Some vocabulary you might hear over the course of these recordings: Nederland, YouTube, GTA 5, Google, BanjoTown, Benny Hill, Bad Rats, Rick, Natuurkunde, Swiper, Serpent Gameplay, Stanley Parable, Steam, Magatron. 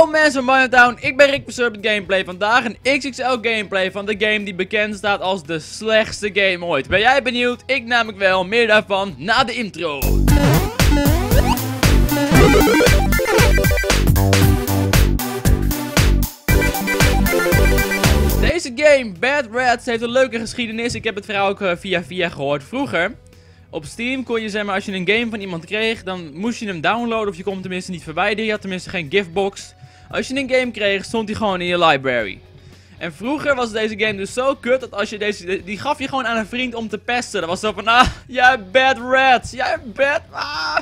Yo mensen van BanjoTown, ik ben Rick van Serpent Gameplay. Vandaag een XXL gameplay van de game die bekend staat als de slechtste game ooit. Ben jij benieuwd? Ik namelijk wel. Meer daarvan na de intro. Deze game, Bad Rats, heeft een leuke geschiedenis. Ik heb het verhaal ook via gehoord vroeger. Op Steam kon je, zeg maar, als je een game van iemand kreeg, dan moest je hem downloaden of je kon hem tenminste niet verwijderen. Je had tenminste geen giftbox. Als je een game kreeg, stond hij gewoon in je library. En vroeger was deze game dus zo kut dat als je die gaf je gewoon aan een vriend om te pesten. Dat was zo van, ah, jij bad rat, jij bad, ah.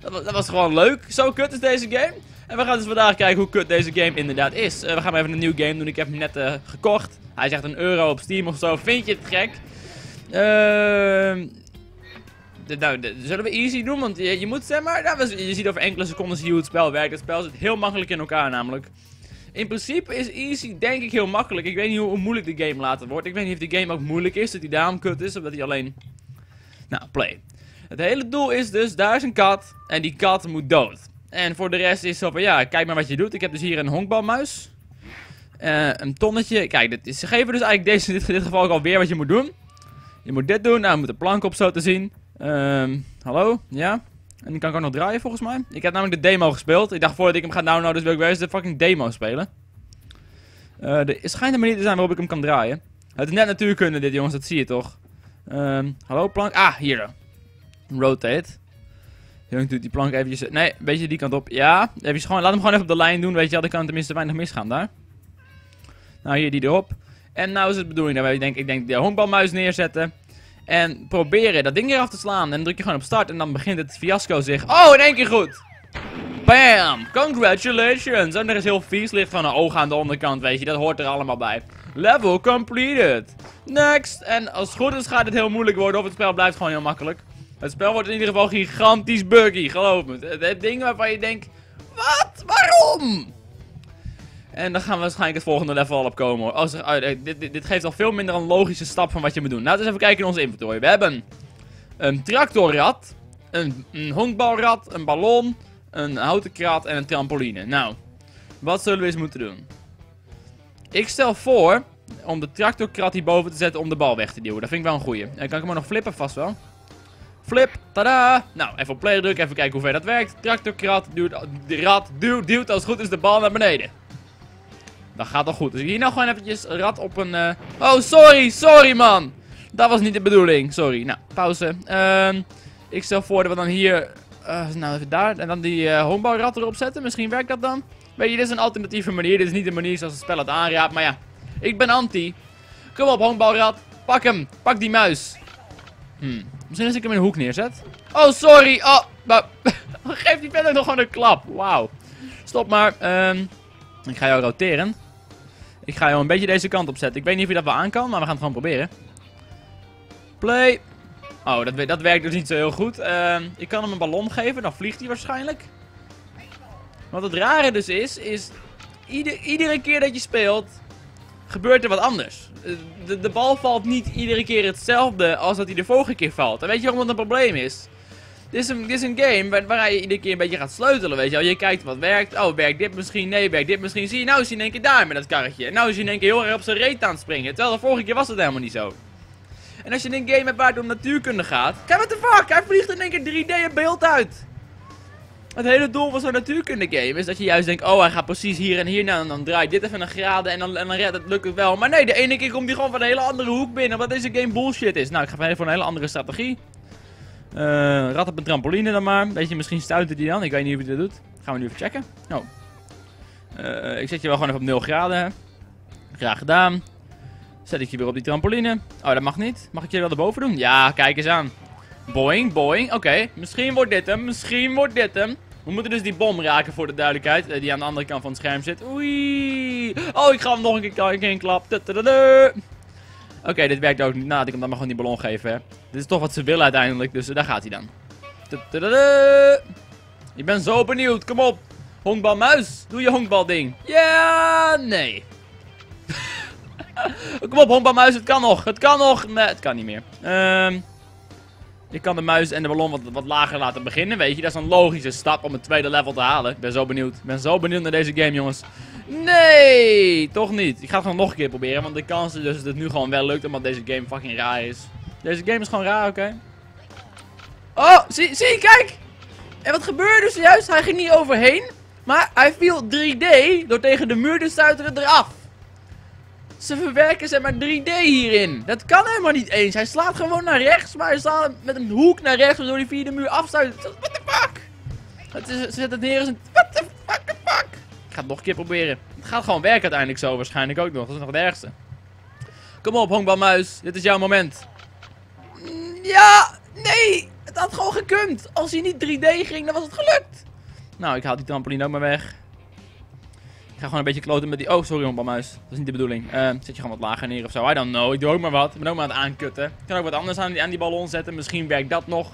Dat was gewoon leuk. Zo kut is deze game. En we gaan dus vandaag kijken hoe kut deze game inderdaad is. We gaan even een nieuw game doen. Ik heb hem net gekocht. Hij is echt €1 op Steam of zo. Vind je het gek? Nou, zullen we easy doen, want je moet, zeg maar, nou, je ziet over enkele seconden hoe het spel werkt. Het spel zit heel makkelijk in elkaar namelijk. In principe is easy denk ik heel makkelijk. Ik weet niet hoe moeilijk de game later wordt. Ik weet niet of de game ook moeilijk is, dat die daarom kut is, of dat hij alleen... Nou, play. Het hele doel is dus, daar is een kat en die kat moet dood. En voor de rest is zo van, ja, kijk maar wat je doet. Ik heb dus hier een honkbalmuis. Een tonnetje. Kijk, ze geven dus eigenlijk deze, in dit geval ook alweer wat je moet doen. Je moet dit doen, nou, je moet de plank op zo te zien. Hallo? Ja? En die kan ik ook nog draaien volgens mij. Ik heb namelijk de demo gespeeld. Ik dacht voordat ik hem ga downloaden, dus wil ik wel eens de fucking demo spelen. Er schijnt een manier te zijn waarop ik hem kan draaien. Het is net natuurkunde dit, jongens, dat zie je toch. Hallo, plank? Ah, hier. Rotate. Jongens, doet die plank eventjes... Nee, een beetje die kant op. Ja, even gewoon, laat hem gewoon even op de lijn doen, weet je wel. Dan kan tenminste weinig misgaan daar. Nou, hier die erop. En nou is het bedoeling dat ik denk de honkbalmuis neerzetten. En proberen dat ding eraf te slaan. En druk je gewoon op start. En dan begint het fiasco zich. Oh, in één keer goed. Bam. Congratulations. En er is heel vies licht van een oog aan de onderkant. Weet je, dat hoort er allemaal bij. Level completed. Next. En als het goed is gaat het heel moeilijk worden. Of het spel blijft gewoon heel makkelijk. Het spel wordt in ieder geval gigantisch buggy. Geloof me. Het ding waarvan je denkt. Wat? Waarom? En dan gaan we waarschijnlijk het volgende level al op komen hoor. Dit geeft al veel minder een logische stap van wat je moet doen. Laten we eens even kijken in onze inventory. We hebben een tractorrad, een honkbalrad, een ballon, een houten krat en een trampoline. Nou, wat zullen we eens moeten doen? Ik stel voor om de tractorkrat hierboven te zetten om de bal weg te duwen. Dat vind ik wel een goeie. En kan ik hem ook nog flippen? Vast wel. Flip, tada! Nou, even op play drukken, even kijken hoe ver dat werkt. Tractorkrat, duwt als het goed is de bal naar beneden. Dat gaat al goed. Dus hier nou gewoon eventjes rad op een... Oh, sorry man. Dat was niet de bedoeling. Sorry. Nou, pauze. Ik stel voor dat we dan hier... nou, even daar. En dan die honkbalrad erop zetten. Misschien werkt dat dan. Weet je, dit is een alternatieve manier. Dit is niet de manier zoals het spel het aanraadt. Maar ja, ik ben anti. Kom op, honkbalrad. Pak hem. Pak die muis. Misschien als ik hem in een hoek neerzet. Oh, sorry. Oh, maar... Geef die verder nog gewoon een klap. Wauw. Stop maar. Ik ga jou roteren. Ik ga jou een beetje deze kant op zetten. Ik weet niet of je dat wel aan kan, maar we gaan het gewoon proberen. Play. Oh, dat werkt dus niet zo heel goed. Ik kan hem een ballon geven, dan vliegt hij waarschijnlijk. Wat het rare dus is iedere keer dat je speelt, gebeurt er wat anders. De bal valt niet iedere keer hetzelfde als dat hij de vorige keer valt. En weet je waarom dat een probleem is? Dit is een game waar je iedere keer een beetje gaat sleutelen, weet je wel. Je kijkt wat werkt. Oh, werkt dit misschien? Nee, werkt dit misschien? Zie je, nou is hij in één keer daar met dat karretje. En nou is hij in één keer heel erg op zijn reet aan het springen. Terwijl de vorige keer was dat helemaal niet zo. En als je een game hebt waar het om natuurkunde gaat... Kijk, what the fuck? Hij vliegt in één keer 3D in beeld uit. Het hele doel van zo'n natuurkunde game is dat je juist denkt... Oh, hij gaat precies hier en hier naar. En dan draait dit even een graden en dan redt het, lukt het wel. Maar nee, de ene keer komt hij gewoon van een hele andere hoek binnen. Omdat deze game bullshit is. Nou, ik ga even voor een hele andere strategie. Rad op een trampoline dan maar. Weet je, misschien stuitte die dan. Ik weet niet hoe hij dat doet. Gaan we nu even checken. Oh. Ik zet je wel gewoon even op 0 graden. Hè. Graag gedaan. Zet ik je weer op die trampoline. Oh, dat mag niet. Mag ik je wel erboven doen? Ja, kijk eens aan. Boing, boing. Oké. Misschien wordt dit hem. Misschien wordt dit hem. We moeten dus die bom raken voor de duidelijkheid. Die aan de andere kant van het scherm zit. Oei. Oh, ik ga hem nog een keer een klap. Oké, dit werkt ook niet. Nou, ik kan dan maar gewoon die ballon geven, hè. Dit is toch wat ze willen uiteindelijk, dus daar gaat hij dan. Ik ben zo benieuwd, kom op. Honkbalmuis, doe je honkbalding. Ja, nee. Kom op, honkbalmuis, het kan nog. Het kan nog. Nee, het kan niet meer. Ik kan de muis en de ballon wat lager laten beginnen, weet je. Dat is een logische stap om het tweede level te halen. Ik ben zo benieuwd. Ik ben zo benieuwd naar deze game, jongens. Nee, toch niet. Ik ga het gewoon nog een keer proberen, want de kans is dus dat het nu gewoon wel lukt, omdat deze game fucking raar is. Deze game is gewoon raar, oké. Oh, zie, kijk! En wat gebeurde zojuist? Hij ging niet overheen, maar hij viel 3D door tegen de muur te stuiteren eraf. Ze verwerken zeg maar 3D hierin. Dat kan helemaal niet eens. Hij slaat gewoon naar rechts, maar hij slaat met een hoek naar rechts, waardoor hij via de muur afstuit. What the fuck? Ze zet het neer als een... What the fuck the fuck? Ik ga het nog een keer proberen. Het gaat gewoon werken uiteindelijk zo waarschijnlijk ook nog. Dat is nog het ergste. Kom op, honkbalmuis. Dit is jouw moment. Ja, nee. Het had gewoon gekund. Als hij niet 3D ging, dan was het gelukt. Nou, ik haal die trampoline ook maar weg. Ik ga gewoon een beetje kloten met die... Oh, sorry honkbalmuis. Dat is niet de bedoeling. Zet je gewoon wat lager neer of zo. I don't know. Ik doe ook maar wat. Ik ben ook maar aan het aankutten. Ik kan ook wat anders aan die ballon zetten. Misschien werkt dat nog.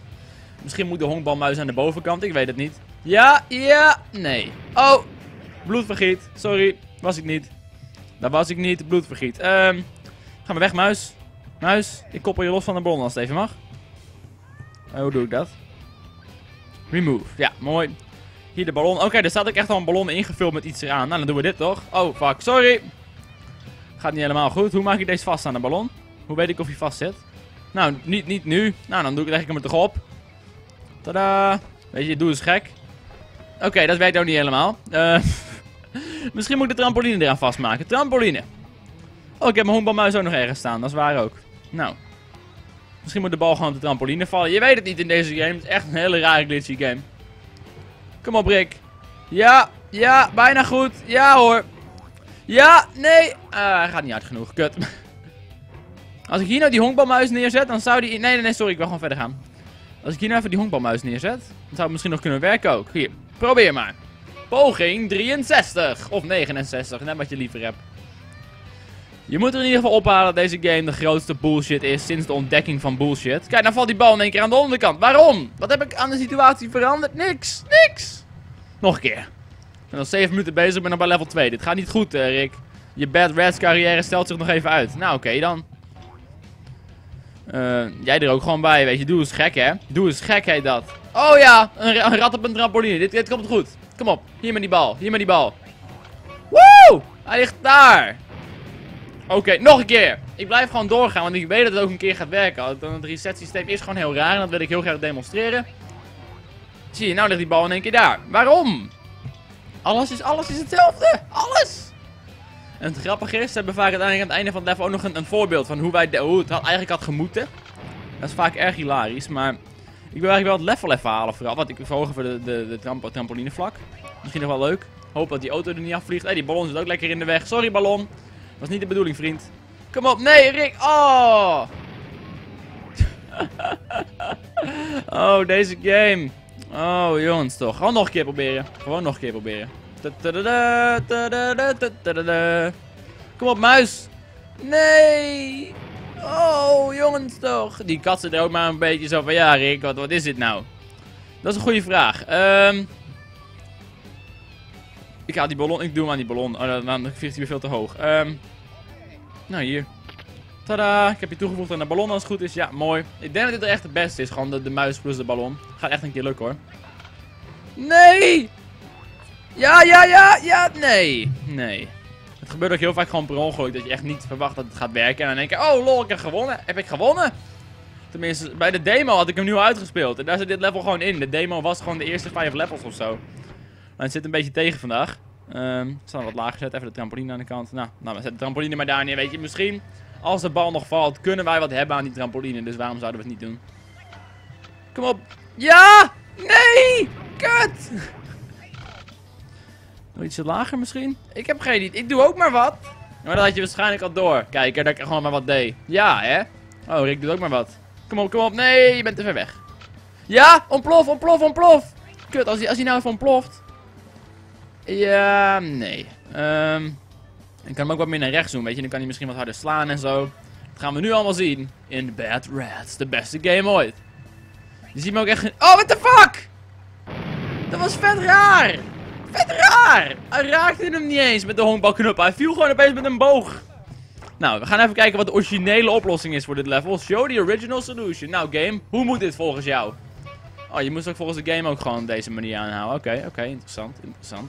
Misschien moet de honkbalmuis aan de bovenkant. Ik weet het niet. Ja. Nee. Oh. Bloedvergiet. Sorry. Was ik niet. Dat was ik niet. Bloedvergiet. Ga maar weg, muis. Muis. Ik koppel je los van de ballon als het even mag. Hoe doe ik dat? Remove. Ja, mooi. Hier de ballon. Oké, daar staat ook echt al een ballon ingevuld met iets eraan. Nou, dan doen we dit toch? Oh, fuck. Sorry. Gaat niet helemaal goed. Hoe maak ik deze vast aan de ballon? Hoe weet ik of hij vast zit? Nou, niet nu. Nou, dan doe ik het eigenlijk hem er toch op. Tada. Weet je, doe eens gek. Oké, dat werkt ook niet helemaal. Misschien moet ik de trampoline eraan vastmaken. Trampoline. Oh, ik heb mijn honkbalmuis ook nog ergens staan. Dat is waar ook. Nou. Misschien moet de bal gewoon op de trampoline vallen. Je weet het niet in deze game. Het is echt een hele rare glitchy game. Kom op, Rick. Ja, bijna goed. Ja hoor. Ja, nee. Hij gaat niet hard genoeg. Kut. Als ik hier nou die honkbalmuis neerzet, dan zou die... Nee, sorry. Ik wil gewoon verder gaan. Als ik hier nou even die honkbalmuis neerzet, dan zou het misschien nog kunnen werken ook. Hier, probeer maar. Poging 63. Of 69. Net wat je liever hebt. Je moet er in ieder geval ophalen dat deze game de grootste bullshit is sinds de ontdekking van bullshit. Kijk, dan valt die bal in één keer aan de onderkant. Waarom? Wat heb ik aan de situatie veranderd? Niks. Nog een keer. Ik ben al 7 minuten bezig, ben nog bij level 2. Dit gaat niet goed, Rick. Je Bad Rats carrière stelt zich nog even uit. Nou, oké dan. Jij er ook gewoon bij, weet je. Doe eens gek, hè. Doe eens gek, heet dat. Oh ja, een rat op een trampoline. Dit komt goed. Kom op. Hier met die bal. Woe! Hij ligt daar. Oké, nog een keer. Ik blijf gewoon doorgaan, want ik weet dat het ook een keer gaat werken. Het reset systeem is gewoon heel raar en dat wil ik heel graag demonstreren. Zie je, nou ligt die bal in één keer daar. Waarom? Alles is hetzelfde. Alles. En het grappige is, ze hebben vaak uiteindelijk aan het einde van het level ook nog een voorbeeld van hoe het eigenlijk had gemoeten. Dat is vaak erg hilarisch, maar ik wil eigenlijk wel het level even halen vooral. Want ik verhoog even de trampolinevlak. Misschien nog wel leuk. Hoop dat die auto er niet afvliegt. Hey, die ballon zit ook lekker in de weg. Sorry ballon. Dat is niet de bedoeling, vriend. Kom op. Nee, Rick. Oh. Oh, deze game. Oh, jongens toch. Gewoon nog een keer proberen. Kom op, muis. Nee. Oh, jongens toch. Die kat zit er ook maar een beetje zo van... Ja, Rick, wat is dit nou? Dat is een goede vraag. Ik haal die ballon. Ik doe hem aan die ballon. Oh, dan vliegt hij weer veel te hoog. Nou, hier. Tada! Ik heb je toegevoegd aan de ballon als het goed is. Ja, mooi. Ik denk dat dit echt het beste is. Gewoon de muis plus de ballon. Gaat echt een keer lukken hoor. Nee! Ja! Nee. Het gebeurt ook heel vaak gewoon per ongeluk. Dat je echt niet verwacht dat het gaat werken. En dan denk je, oh lol, ik heb gewonnen. Heb ik gewonnen? Tenminste, bij de demo had ik hem nu al uitgespeeld. En daar zit dit level gewoon in. De demo was gewoon de eerste 5 levels of zo. Maar het zit een beetje tegen vandaag. Ik zal hem wat lager zetten. Even de trampoline aan de kant. Nou, we zetten de trampoline maar daar neer. Weet je, misschien als de bal nog valt, kunnen wij wat hebben aan die trampoline. Dus waarom zouden we het niet doen? Kom op. Ja! Nee! Kut! Doe ietsje lager misschien? Ik heb geen idee. Ik doe ook maar wat. Maar dat had je waarschijnlijk al door. Kijk, dat ik gewoon maar wat deed. Ja, hè? Oh, Rick doet ook maar wat. Kom op. Nee, je bent te ver weg. Ja! Ontplof. Kut, als hij nou even ontploft. Ja, nee. Ik kan hem ook wat meer naar rechts doen, weet je. Dan kan hij misschien wat harder slaan en zo. Dat gaan we nu allemaal zien. In Bad Rats. De beste game ooit. Je ziet me ook echt... Oh, what the fuck? Dat was vet raar. Hij raakte hem niet eens met de honkbalknuppel. Hij viel gewoon opeens met een boog. Nou, we gaan even kijken wat de originele oplossing is voor dit level. Show the original solution. Nou, game, hoe moet dit volgens jou? Oh, je moet ook volgens de game ook gewoon deze manier aanhouden. Oké, oké, interessant, interessant.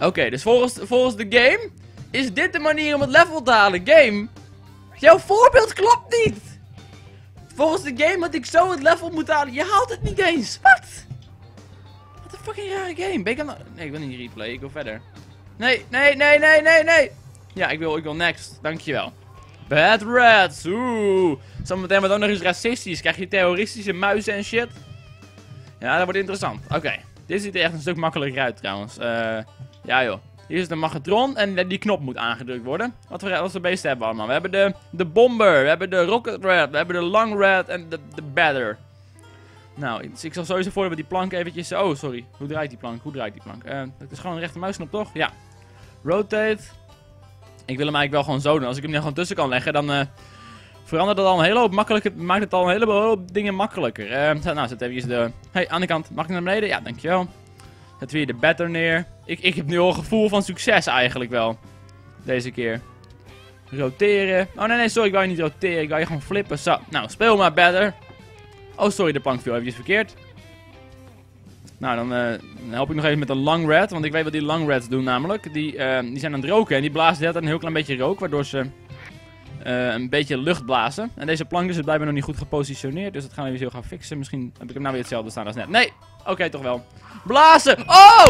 Oké, dus volgens de game is dit de manier om het level te halen. Game, jouw voorbeeld klopt niet. Volgens de game had ik zo het level moeten halen. Je haalt het niet eens. Wat? Wat een fucking rare game. Ben ik aan de... Nee, ik wil niet replay. Ik wil verder. Nee, nee, nee, nee, nee, nee. Ja, ik wil next. Dankjewel. Bad Rats. Oeh. Zometeen wordt ook nog eens racistisch. Krijg je terroristische muizen en shit. Ja, dat wordt interessant. Oké. Dit ziet er echt een stuk makkelijker uit trouwens. Ja joh. Hier is de Magatron en die knop moet aangedrukt worden. Wat voor beesten hebben we allemaal? We hebben de Bomber, we hebben de Rocket Rat, we hebben de Long Rat en de Batter. Nou, ik zal sowieso voor dat die plank eventjes... Oh, sorry. Hoe draait die plank? Dat is gewoon een rechte muisknop, toch? Ja. Rotate. Ik wil hem eigenlijk wel gewoon zo doen. Als ik hem er gewoon tussen kan leggen, dan verandert dat al een hele hoop makkelijker. Maakt het al een hele hoop dingen makkelijker. Nou, zet eventjes de... Hey, aan de kant. Mag ik naar beneden? Ja, dankjewel. Zet weer de batter neer. Ik heb nu al een gevoel van succes eigenlijk wel. Deze keer. Roteren. Oh nee, nee, sorry. Ik wou je niet roteren. Ik wou je gewoon flippen. Zo. Nou, speel maar batter. Oh, sorry. De plank viel eventjes verkeerd. Nou, dan help ik nog even met een long rat. Want ik weet wat die long rats doen namelijk. Die zijn aan het roken. En die blazen net een heel klein beetje rook. Waardoor ze een beetje lucht blazen. En deze plank is blijkbaar nog niet goed gepositioneerd. Dus dat gaan we weer zo gaan fixen. Misschien heb ik hem nou weer hetzelfde staan als net. Nee! Oké, toch wel. Blazen! Oh!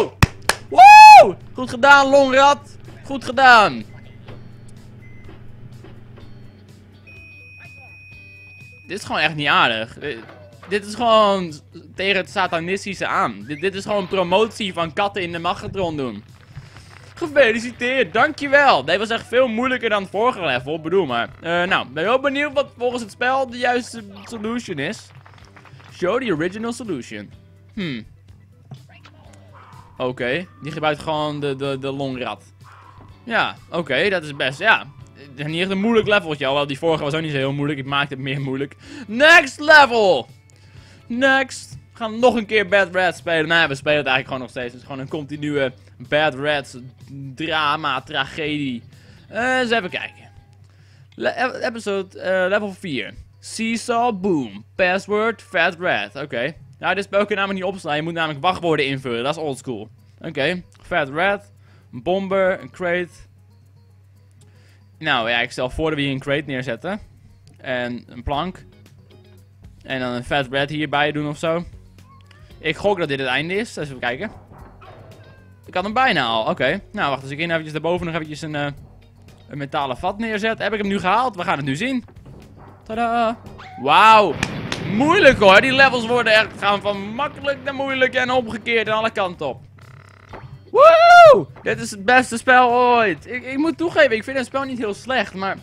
Woe! Goed gedaan, longrat. Goed gedaan. Dit is gewoon echt niet aardig. Dit is gewoon tegen het satanistische aan. Dit is gewoon promotie van katten in de Magatron doen. Gefeliciteerd, dankjewel. Dit was echt veel moeilijker dan het vorige level, bedoel maar. Nou, ben je ook benieuwd wat volgens het spel de juiste solution is? Show the original solution. Oké, die gebruikt gewoon de longrat. Ja, oké, dat is best, ja. Niet echt een moeilijk leveltje, alhoewel die vorige was ook niet zo heel moeilijk. Ik maakte het meer moeilijk. Next level! Next! We gaan nog een keer Bad Rats spelen. Nee, we spelen het eigenlijk gewoon nog steeds. Het is gewoon een continue Bad Rats drama, tragedie. Eens even kijken. Level 4. Seesaw Boom. Password Fat Rat. Oké. Ja, dit spel kun je namelijk niet opslaan. Je moet namelijk wachtwoorden invullen. Dat is oldschool. Oké. Fat Rat. Een bomber. Een crate. Nou ja, ik stel voor dat we hier een crate neerzetten. En een plank. En dan een Fat Rat hierbij doen ofzo. Ik gok dat dit het einde is. Even kijken. Ik had hem bijna al. Oké. Nou, wacht. Als ik hier eventjes daarboven nog eventjes een metalen vat neerzet. Heb ik hem nu gehaald? We gaan het nu zien. Tadaa. Wauw. Moeilijk hoor, die levels worden echt gaan van makkelijk naar moeilijk en omgekeerd aan alle kanten op. Woehoe! Dit is het beste spel ooit. Ik moet toegeven, ik vind het spel niet heel slecht, maar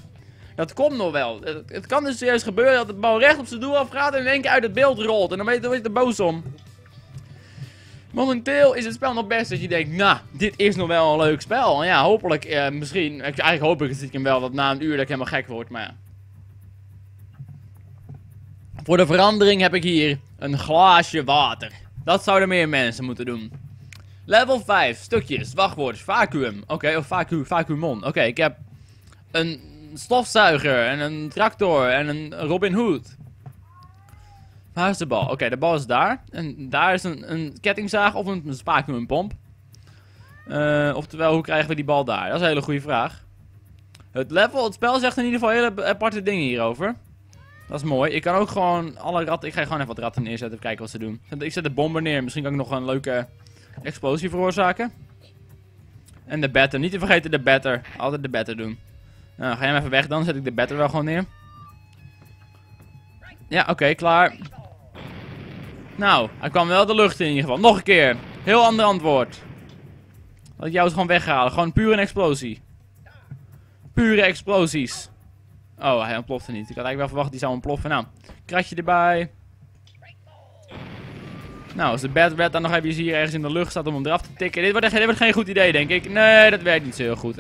dat komt nog wel. Het kan dus serieus gebeuren dat de bal recht op zijn doel afgaat en in één keer uit het beeld rolt. En dan ben je er boos om. Momenteel is het spel nog best dat je denkt, nou, dit is nog wel een leuk spel. En ja, hopelijk, misschien, eigenlijk hoop ik hem wel dat na een uur dat ik helemaal gek word, maar ja. Voor de verandering heb ik hier een glaasje water. Dat zouden meer mensen moeten doen. Level 5, stukjes, wachtwoord, vacuüm. Oké, of vacuümon. Oké, ik heb een stofzuiger en een tractor en een Robin Hood. Waar is de bal? Oké, de bal is daar. En daar is een kettingzaag of een vacuümpomp. Oftewel, hoe krijgen we die bal daar? Dat is een hele goede vraag. Het spel zegt in ieder geval hele aparte dingen hierover. Dat is mooi. Ik kan ook gewoon alle ratten... Ik ga gewoon even wat ratten neerzetten. Even kijken wat ze doen. Ik zet de bomber neer. Misschien kan ik nog een leuke explosie veroorzaken. En de batter. Niet te vergeten de batter. Altijd de batter doen. Nou, ga jij hem even weg dan. Zet ik de batter wel gewoon neer. Ja, oké. Klaar. Nou, hij kwam wel de lucht in ieder geval. Nog een keer. Heel ander antwoord. Laat ik jou eens gewoon weghalen. Gewoon puur een explosie. Pure explosies. Oh, hij ontplofte niet. Ik had eigenlijk wel verwacht dat hij zou ontploffen. Nou, kratje erbij. Nou, als de Bad Rat dan nog even hier ergens in de lucht staat om hem eraf te tikken. Dit wordt geen goed idee, denk ik. Nee, dat werkt niet zo heel goed.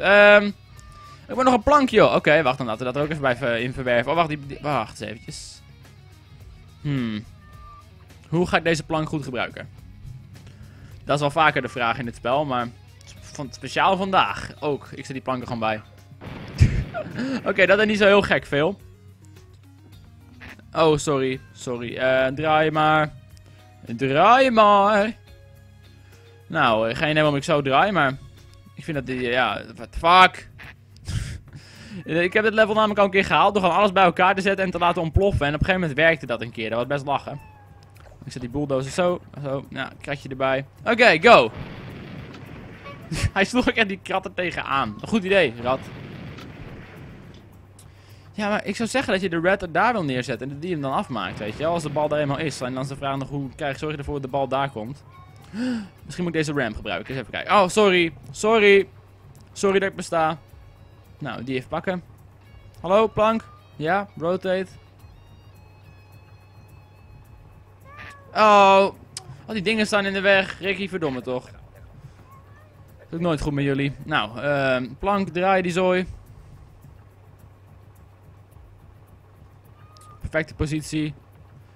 Ik word nog een plankje, joh. Oké, wacht, dan laten we dat er ook even bij in verwerven. Oh, wacht, wacht eens eventjes. Hoe ga ik deze plank goed gebruiken? Dat is wel vaker de vraag in dit spel, maar... van speciaal vandaag. Ook, ik zet die planken gewoon bij. Oké, dat is niet zo heel gek veel. Oh, sorry. Sorry. Draai maar. Draai maar. Nou, geen idee waarom ik zo draai, maar... Ik vind dat die... Ja, what the fuck? Ik heb dit level namelijk al een keer gehaald door gewoon alles bij elkaar te zetten en te laten ontploffen. En op een gegeven moment werkte dat een keer. Dat was best lachen. Ik zet die bulldozer zo. Zo. Nou, kratje erbij. Oké, go! Hij sloeg ook echt die kratten tegenaan. Goed idee, rat. Ja, maar ik zou zeggen dat je de rat er daar wil neerzetten en dat die hem dan afmaakt, weet je wel. Als de bal daar eenmaal is. En dan is de vraag nog, hoe zorg je ervoor dat de bal daar komt? Misschien moet ik deze ramp gebruiken. Eens even kijken. Oh, sorry. Sorry. Sorry dat ik besta. Nou, die even pakken. Hallo, plank. Ja, rotate. Oh. Al die dingen staan in de weg. Ricky, verdomme toch. Dat doe ik nooit goed met jullie. Nou, plank, draai die zooi. Perfecte positie.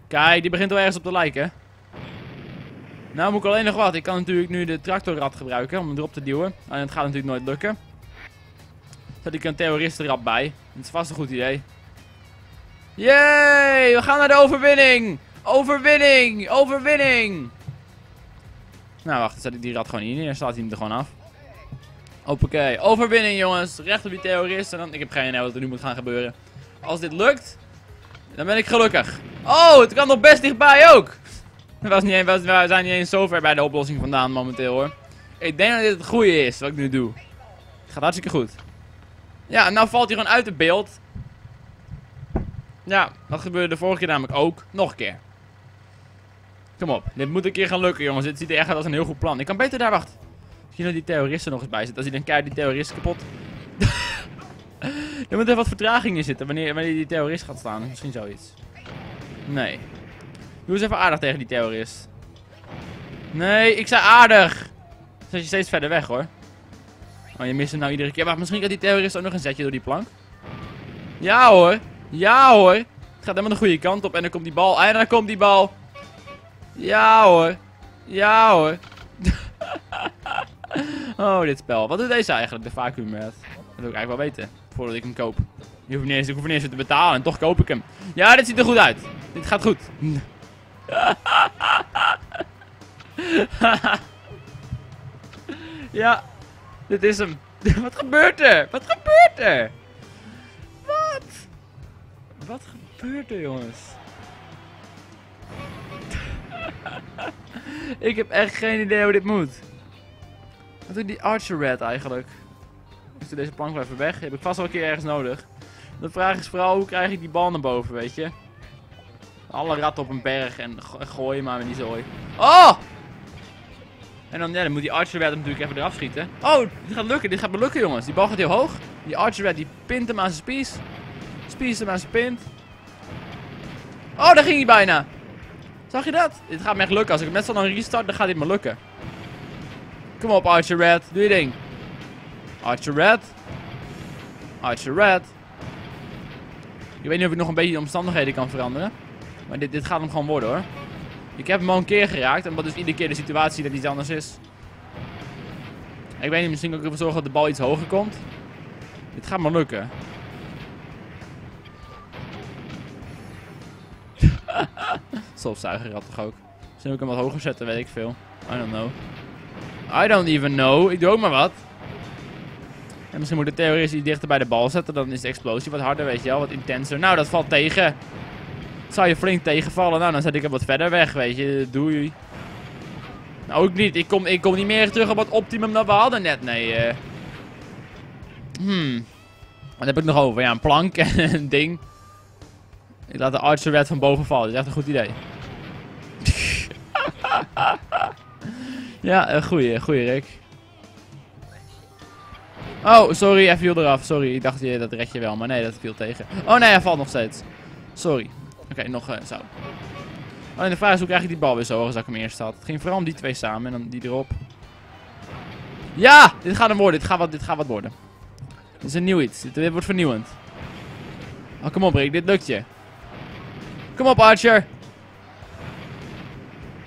Kijk, die begint wel ergens op te lijken. Nou moet ik alleen nog wat. Ik kan natuurlijk nu de tractorrad gebruiken om hem erop te duwen. En het gaat natuurlijk nooit lukken. Zet ik een terroristenrad bij. Dat is vast een goed idee. Yay! We gaan naar de overwinning! Overwinning! Overwinning! Nou wacht, dan zet ik die rad gewoon hier neer. Staat hij hem er gewoon af. Hoppakee. Overwinning jongens. Recht op die terrorist. En dan... Ik heb geen idee wat er nu moet gaan gebeuren. Als dit lukt... Dan ben ik gelukkig. Oh, het kan nog best dichtbij ook. We zijn niet eens zo ver bij de oplossing vandaan momenteel hoor. Ik denk dat dit het goede is wat ik nu doe. Het gaat hartstikke goed. Ja, nou valt hij gewoon uit het beeld. Ja, dat gebeurde de vorige keer namelijk ook. Nog een keer. Kom op, dit moet een keer gaan lukken jongens. Dit ziet er echt uit als een heel goed plan. Ik kan beter daar wachten. Misschien dat die terroristen nog eens bij zitten. Als hij dan keihard die terrorist kapot... Er moet even wat vertraging in zitten wanneer die terrorist gaat staan. Misschien zoiets. Nee. Doe eens even aardig tegen die terrorist. Nee, ik zei aardig. Dan zet je steeds verder weg hoor. Oh, je mist hem nou iedere keer. Maar misschien gaat die terrorist ook nog een zetje door die plank. Ja hoor. Ja hoor. Het gaat helemaal de goede kant op. En dan komt die bal. En dan komt die bal. Ja hoor. Ja hoor. Oh, dit spel. Wat doet deze eigenlijk? De vacuümrat. Dat wil ik eigenlijk wel weten. Voordat ik hem koop. Ik hoef niet eens te betalen en toch koop ik hem. Ja, dit ziet er goed uit. Dit gaat goed. Ja, dit is hem. Wat gebeurt er? Wat gebeurt er? Wat? Wat gebeurt er, jongens? Ik heb echt geen idee hoe dit moet. Wat doet die Archer Red eigenlijk? Ik doe deze plank wel even weg. Die heb ik vast wel een keer ergens nodig. De vraag is vooral, hoe krijg ik die bal naar boven, weet je? Alle ratten op een berg en gooi maar met die zooi. Oh! En dan, ja, dan moet die Archer Red hem natuurlijk even eraf schieten. Oh, dit gaat lukken. Dit gaat me lukken, jongens. Die bal gaat heel hoog. Die Archer Red, die pint hem aan zijn spies. Spies hem aan zijn pint. Oh, daar ging hij bijna. Zag je dat? Dit gaat me echt lukken. Als ik hem net zo lang restart, dan gaat dit me lukken. Kom op, Archer Red. Doe je ding. Archer Red. Archer Red. Ik weet niet of ik nog een beetje de omstandigheden kan veranderen. Maar dit gaat hem gewoon worden hoor. Ik heb hem al een keer geraakt. En dat is iedere keer de situatie dat iets anders is. Ik weet niet, misschien kan ik ervoor zorgen dat de bal iets hoger komt. Dit gaat maar lukken. Stofzuigerrat toch ook. Misschien moet ik hem wat hoger zetten, weet ik veel. I don't know. I don't even know. Ik doe ook maar wat. En misschien moet de terrorist die dichter bij de bal zetten. Dan is de explosie wat harder, weet je wel. Wat intenser. Nou, dat valt tegen. Zou je flink tegenvallen. Nou, dan zet ik hem wat verder weg, weet je. Doei. Nou, ook niet. Ik kom niet meer terug op het optimum dat we hadden net. Nee. Wat heb ik nog over? Ja, een plank en een ding. Ik laat de Archer Red van boven vallen. Dat is echt een goed idee. Ja, goeie Rick. Oh, sorry, hij viel eraf. Sorry, ik dacht dat red je wel, maar nee, dat viel tegen. Oh nee, hij valt nog steeds. Sorry. Oké, nog zo. Alleen de vraag is, hoe krijg ik die bal weer zo hoog als ik hem eerst had? Het ging vooral om die twee samen en dan die erop. Ja! Dit gaat hem worden, dit gaat wat worden. Dit is een nieuw iets, dit wordt vernieuwend. Oh, kom op Rick, dit lukt je. Kom op Archer!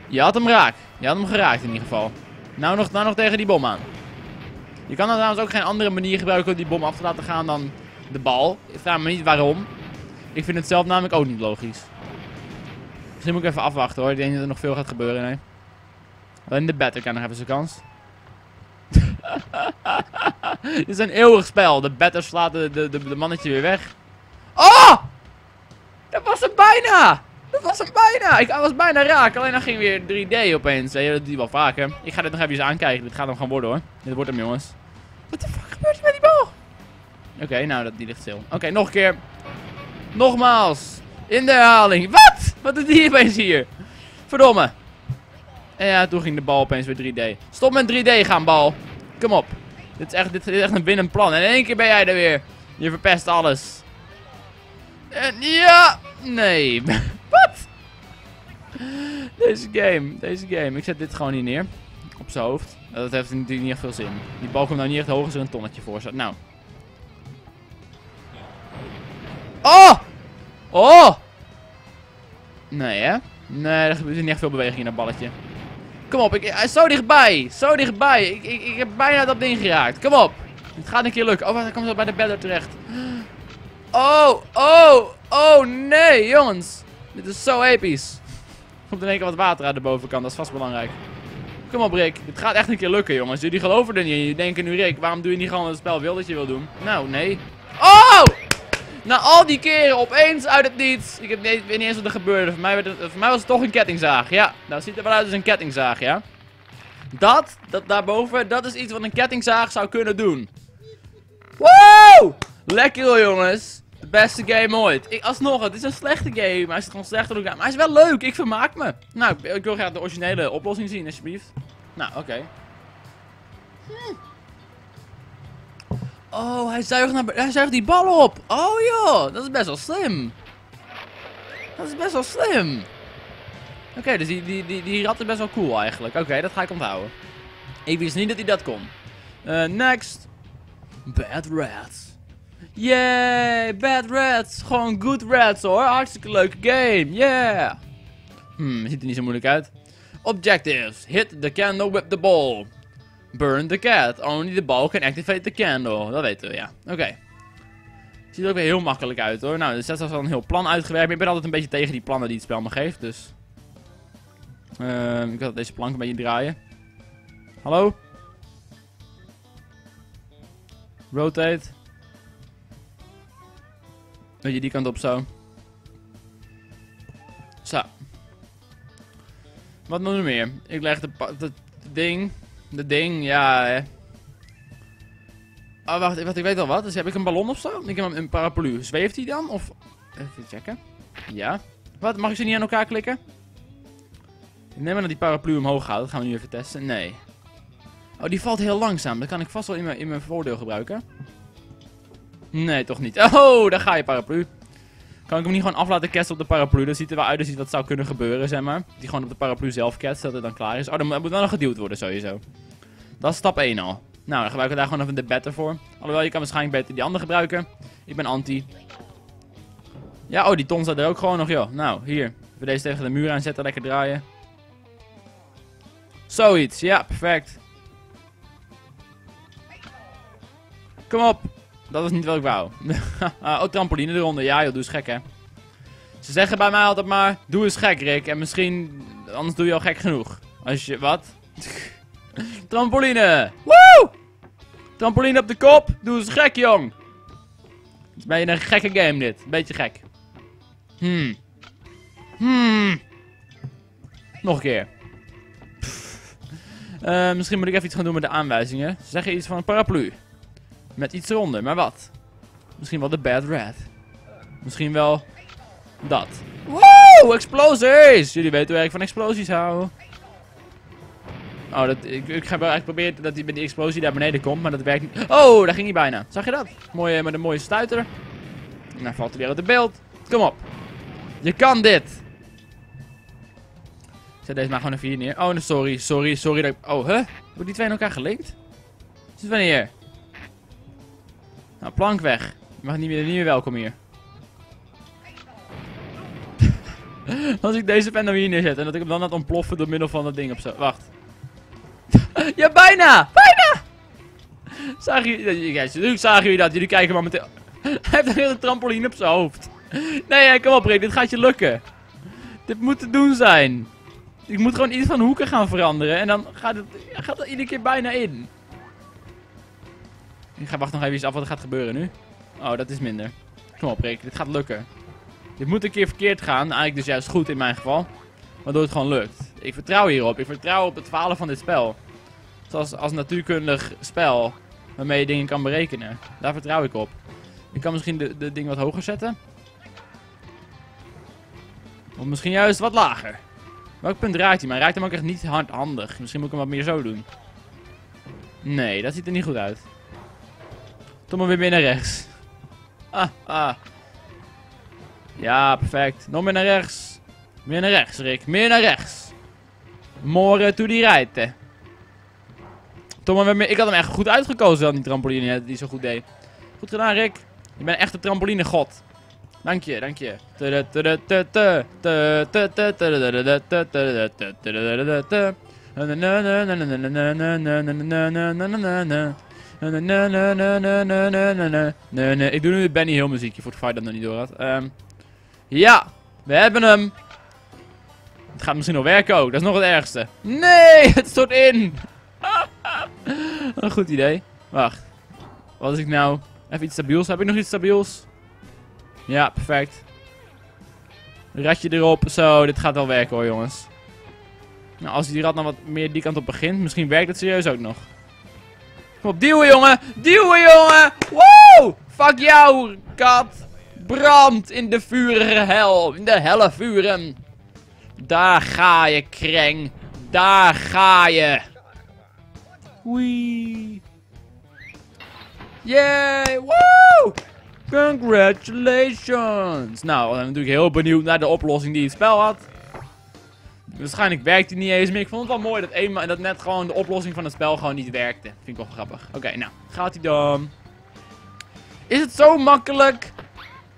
Je had hem geraakt in ieder geval. Nou nog tegen die bom aan. Je kan dan trouwens ook geen andere manier gebruiken om die bom af te laten gaan dan de bal. Ik vraag me niet waarom. Ik vind het zelf namelijk ook niet logisch. Misschien moet ik even afwachten hoor. Ik denk dat er nog veel gaat gebeuren. Nee. Alleen de batter kan nog even zijn kans. Dit is een eeuwig spel. De batter slaat de mannetje weer weg. Oh! Dat was hem bijna! Dat was hem bijna! Ik was bijna raak. Alleen dan ging weer 3D opeens. Ja, dat doe je wel vaker. Ik ga dit nog even eens aankijken. Dit gaat hem gaan worden hoor. Dit wordt hem jongens. Wat de fuck gebeurt er met die bal? Oké, nou die ligt stil. Oké, nog een keer. Nogmaals. In de herhaling. Wat? Wat doet die opeens hier? Verdomme. En ja, toen ging de bal opeens weer 3D. Stop met 3D gaan bal. Kom op. Dit is echt een winnend plan. En in één keer ben jij er weer. Je verpest alles. En ja. Nee. Wat? Deze game. Ik zet dit gewoon hier neer. Op zijn hoofd. Dat heeft natuurlijk niet echt veel zin. Die bal komt nou niet echt hoog als er een tonnetje voor staat. Nou. Oh! Oh! Nee hè? Nee, er gebeurt niet echt veel beweging in dat balletje. Kom op, hij is zo dichtbij. Zo dichtbij. Ik heb bijna dat ding geraakt. Kom op. Het gaat een keer lukken. Oh, hij komt zo bij de bedder terecht. Oh, oh, oh nee, jongens. Dit is zo episch. Er komt in één keer wat water uit de bovenkant. Dat is vast belangrijk. Kom op, Rick. Dit gaat echt een keer lukken, jongens. Jullie geloven er niet in. Jullie denken nu, Rick, waarom doe je niet gewoon het spel wil dat je wil doen? Nou, nee. Oh! Na al die keren opeens uit het niets. Ik weet niet eens wat er gebeurde. Voor mij was het toch een kettingzaag. Ja, nou ziet er wel uit als een kettingzaag, ja. Dat daarboven, dat is iets wat een kettingzaag zou kunnen doen. Wow! Lekker hoor, jongens. De beste game ooit. Alsnog, het is een slechte game. Hij is gewoon slechter dan ik. Maar hij is wel leuk. Ik vermaak me. Nou, ik wil graag de originele oplossing zien, alsjeblieft. Nou, oké. Oh, hij zuigt die bal op. Oh joh, dat is best wel slim. Dat is best wel slim. Oké, dus die rat is best wel cool eigenlijk. Oké, dat ga ik onthouden. Ik wist niet dat hij dat kon. Next. Bad Rats. Yay, Bad Rats. Gewoon good rats hoor. Hartstikke leuke game. Yeah. Ziet er niet zo moeilijk uit. Objectives. Hit the candle with the ball. Burn the cat. Only the ball can activate the candle. Dat weten we, ja. Oké. Ziet er ook weer heel makkelijk uit, hoor. Nou, de set was al een heel plan uitgewerkt. Maar ik ben altijd een beetje tegen die plannen die het spel me geeft, dus... ik wil deze plank een beetje draaien. Hallo? Rotate. Weet je, die kant op zo. Zo. Wat nog meer? Ik leg de ding... Dat ding, ja hè. Oh wacht, ik weet al wat. Dus heb ik een ballon of zo? Ik heb een paraplu. Zweeft die dan? Of... Even checken. Ja. Wat, mag ik ze niet aan elkaar klikken? Ik neem maar dat die paraplu omhoog gaat. Dat gaan we nu even testen. Nee. Oh, die valt heel langzaam. Dat kan ik vast wel in mijn voordeel gebruiken. Nee, toch niet. Oh, daar ga je paraplu. Kan ik hem niet gewoon af laten ketsen op de paraplu? Dat ziet er wel uit als iets wat zou kunnen gebeuren, zeg maar. Die gewoon op de paraplu zelf ketst, dat het dan klaar is. Oh, dat moet wel nog geduwd worden, sowieso. Dat is stap 1 al. Nou, dan gebruiken we daar gewoon even de batter voor. Alhoewel, je kan waarschijnlijk beter die andere gebruiken. Ik ben anti. Ja, oh, die ton staat er ook gewoon nog, joh. Nou, hier. Even deze tegen de muur aanzetten, lekker draaien. Zoiets, ja, perfect. Kom op. Dat is niet wat ik wou. Oh, trampoline eronder. Ja joh, doe eens gek hè. Ze zeggen bij mij altijd maar, doe eens gek Rick. En misschien, anders doe je al gek genoeg. Als je, wat? Trampoline! Woe! Trampoline op de kop! Doe eens gek jong! Het is bijna een gekke game dit. Beetje gek. Nog een keer. Misschien moet ik even iets gaan doen met de aanwijzingen. Ze zeggen iets van een paraplu. Met iets eronder, maar wat? Misschien wel de Bad Rat. Misschien wel dat. Wow, explosies! Jullie weten hoe ik van explosies hou. Oh, ik ga wel echt proberen dat hij met die explosie daar beneden komt, maar dat werkt niet. Oh, daar ging hij bijna. Zag je dat? Mooi, met een mooie stuiter. En dan valt hij weer uit het beeld. Kom op. Je kan dit. Ik zet deze maar gewoon even hier neer. Oh, sorry dat ik... Oh, huh? Worden die twee aan elkaar gelinkt? Zit wanneer? Nou, plank weg. Je mag niet meer welkom hier. Als ik deze pen nou hier neerzet en dat ik hem dan laat ontploffen door middel van dat ding op zo. Wacht. Ja, bijna! Bijna! Zagen jullie dat? Jullie kijken maar meteen. Hij heeft een hele trampoline op zijn hoofd. Nee, kom op Rick, dit gaat je lukken. Dit moet te doen zijn. Ik moet gewoon iets van hoeken gaan veranderen en dan gaat het iedere keer bijna in. Ik ga wachten nog even af wat er gaat gebeuren nu. Oh, dat is minder. Kom op Rick, dit gaat lukken. Dit moet een keer verkeerd gaan, eigenlijk dus juist goed in mijn geval. Waardoor het gewoon lukt. Ik vertrouw hierop, ik vertrouw op het falen van dit spel. Zoals als natuurkundig spel waarmee je dingen kan berekenen. Daar vertrouw ik op. Ik kan misschien de ding wat hoger zetten. Of misschien juist wat lager. Welk punt raakt hij? Maar hij raakt hem ook echt niet handig. Misschien moet ik hem wat meer zo doen. Nee, dat ziet er niet goed uit. Toch maar weer naar rechts. Ja, perfect. Nog meer naar rechts. Meer naar rechts, Rick. Meer naar rechts. More to die rijden. Ik had hem echt goed uitgekozen dan die trampoline die zo goed deed. Goed gedaan, Rick. Je bent echt een trampolinegod. Dank je, dank je. Ik doe nu het Benny Hill muziekje voor het feit dat nog niet door had. Ja, we hebben hem. Het gaat misschien nog werken ook, dat is nog het ergste. Nee, het stort in. Wat een goed idee. Wacht. Wat is ik nou? Even iets stabiels. Heb ik nog iets stabiels? Ja, perfect. Ratje erop. Zo, dit gaat wel werken hoor, jongens. Nou, als die rat nou wat meer die kant op begint, misschien werkt het serieus ook nog. Kom op, duwen jongen! Duwen jongen! Wow! Fuck jou, kat! Brand in de vurige hel! In de helle vuren! Daar ga je, kreng! Daar ga je! Wee! Yay! Wow! Congratulations! Nou, dan ben ik heel benieuwd naar de oplossing die het spel had. Waarschijnlijk werkt hij niet eens meer. Ik vond het wel mooi dat, dat net gewoon de oplossing van het spel gewoon niet werkte. Vind ik wel grappig. Oké, nou. Gaat hij dan? Is het zo makkelijk?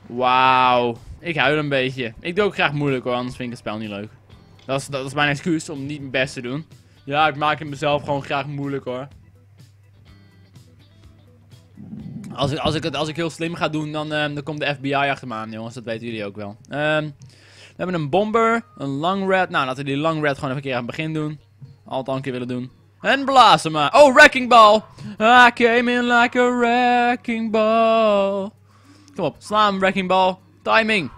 Wauw. Ik huil een beetje. Ik doe ook graag moeilijk hoor, anders vind ik het spel niet leuk. Dat is mijn excuus om niet mijn best te doen. Ja, ik maak het mezelf gewoon graag moeilijk hoor. Als ik heel slim ga doen, dan komt de FBI achter me aan, jongens. Dat weten jullie ook wel. We hebben een bomber, een long red. Nou, laten we die long red gewoon even een keer aan het begin doen. Altijd een keer willen doen. En blazen maar. Oh, wrecking ball. I came in like a wrecking ball. Kom op, sla hem, wrecking ball. Timing.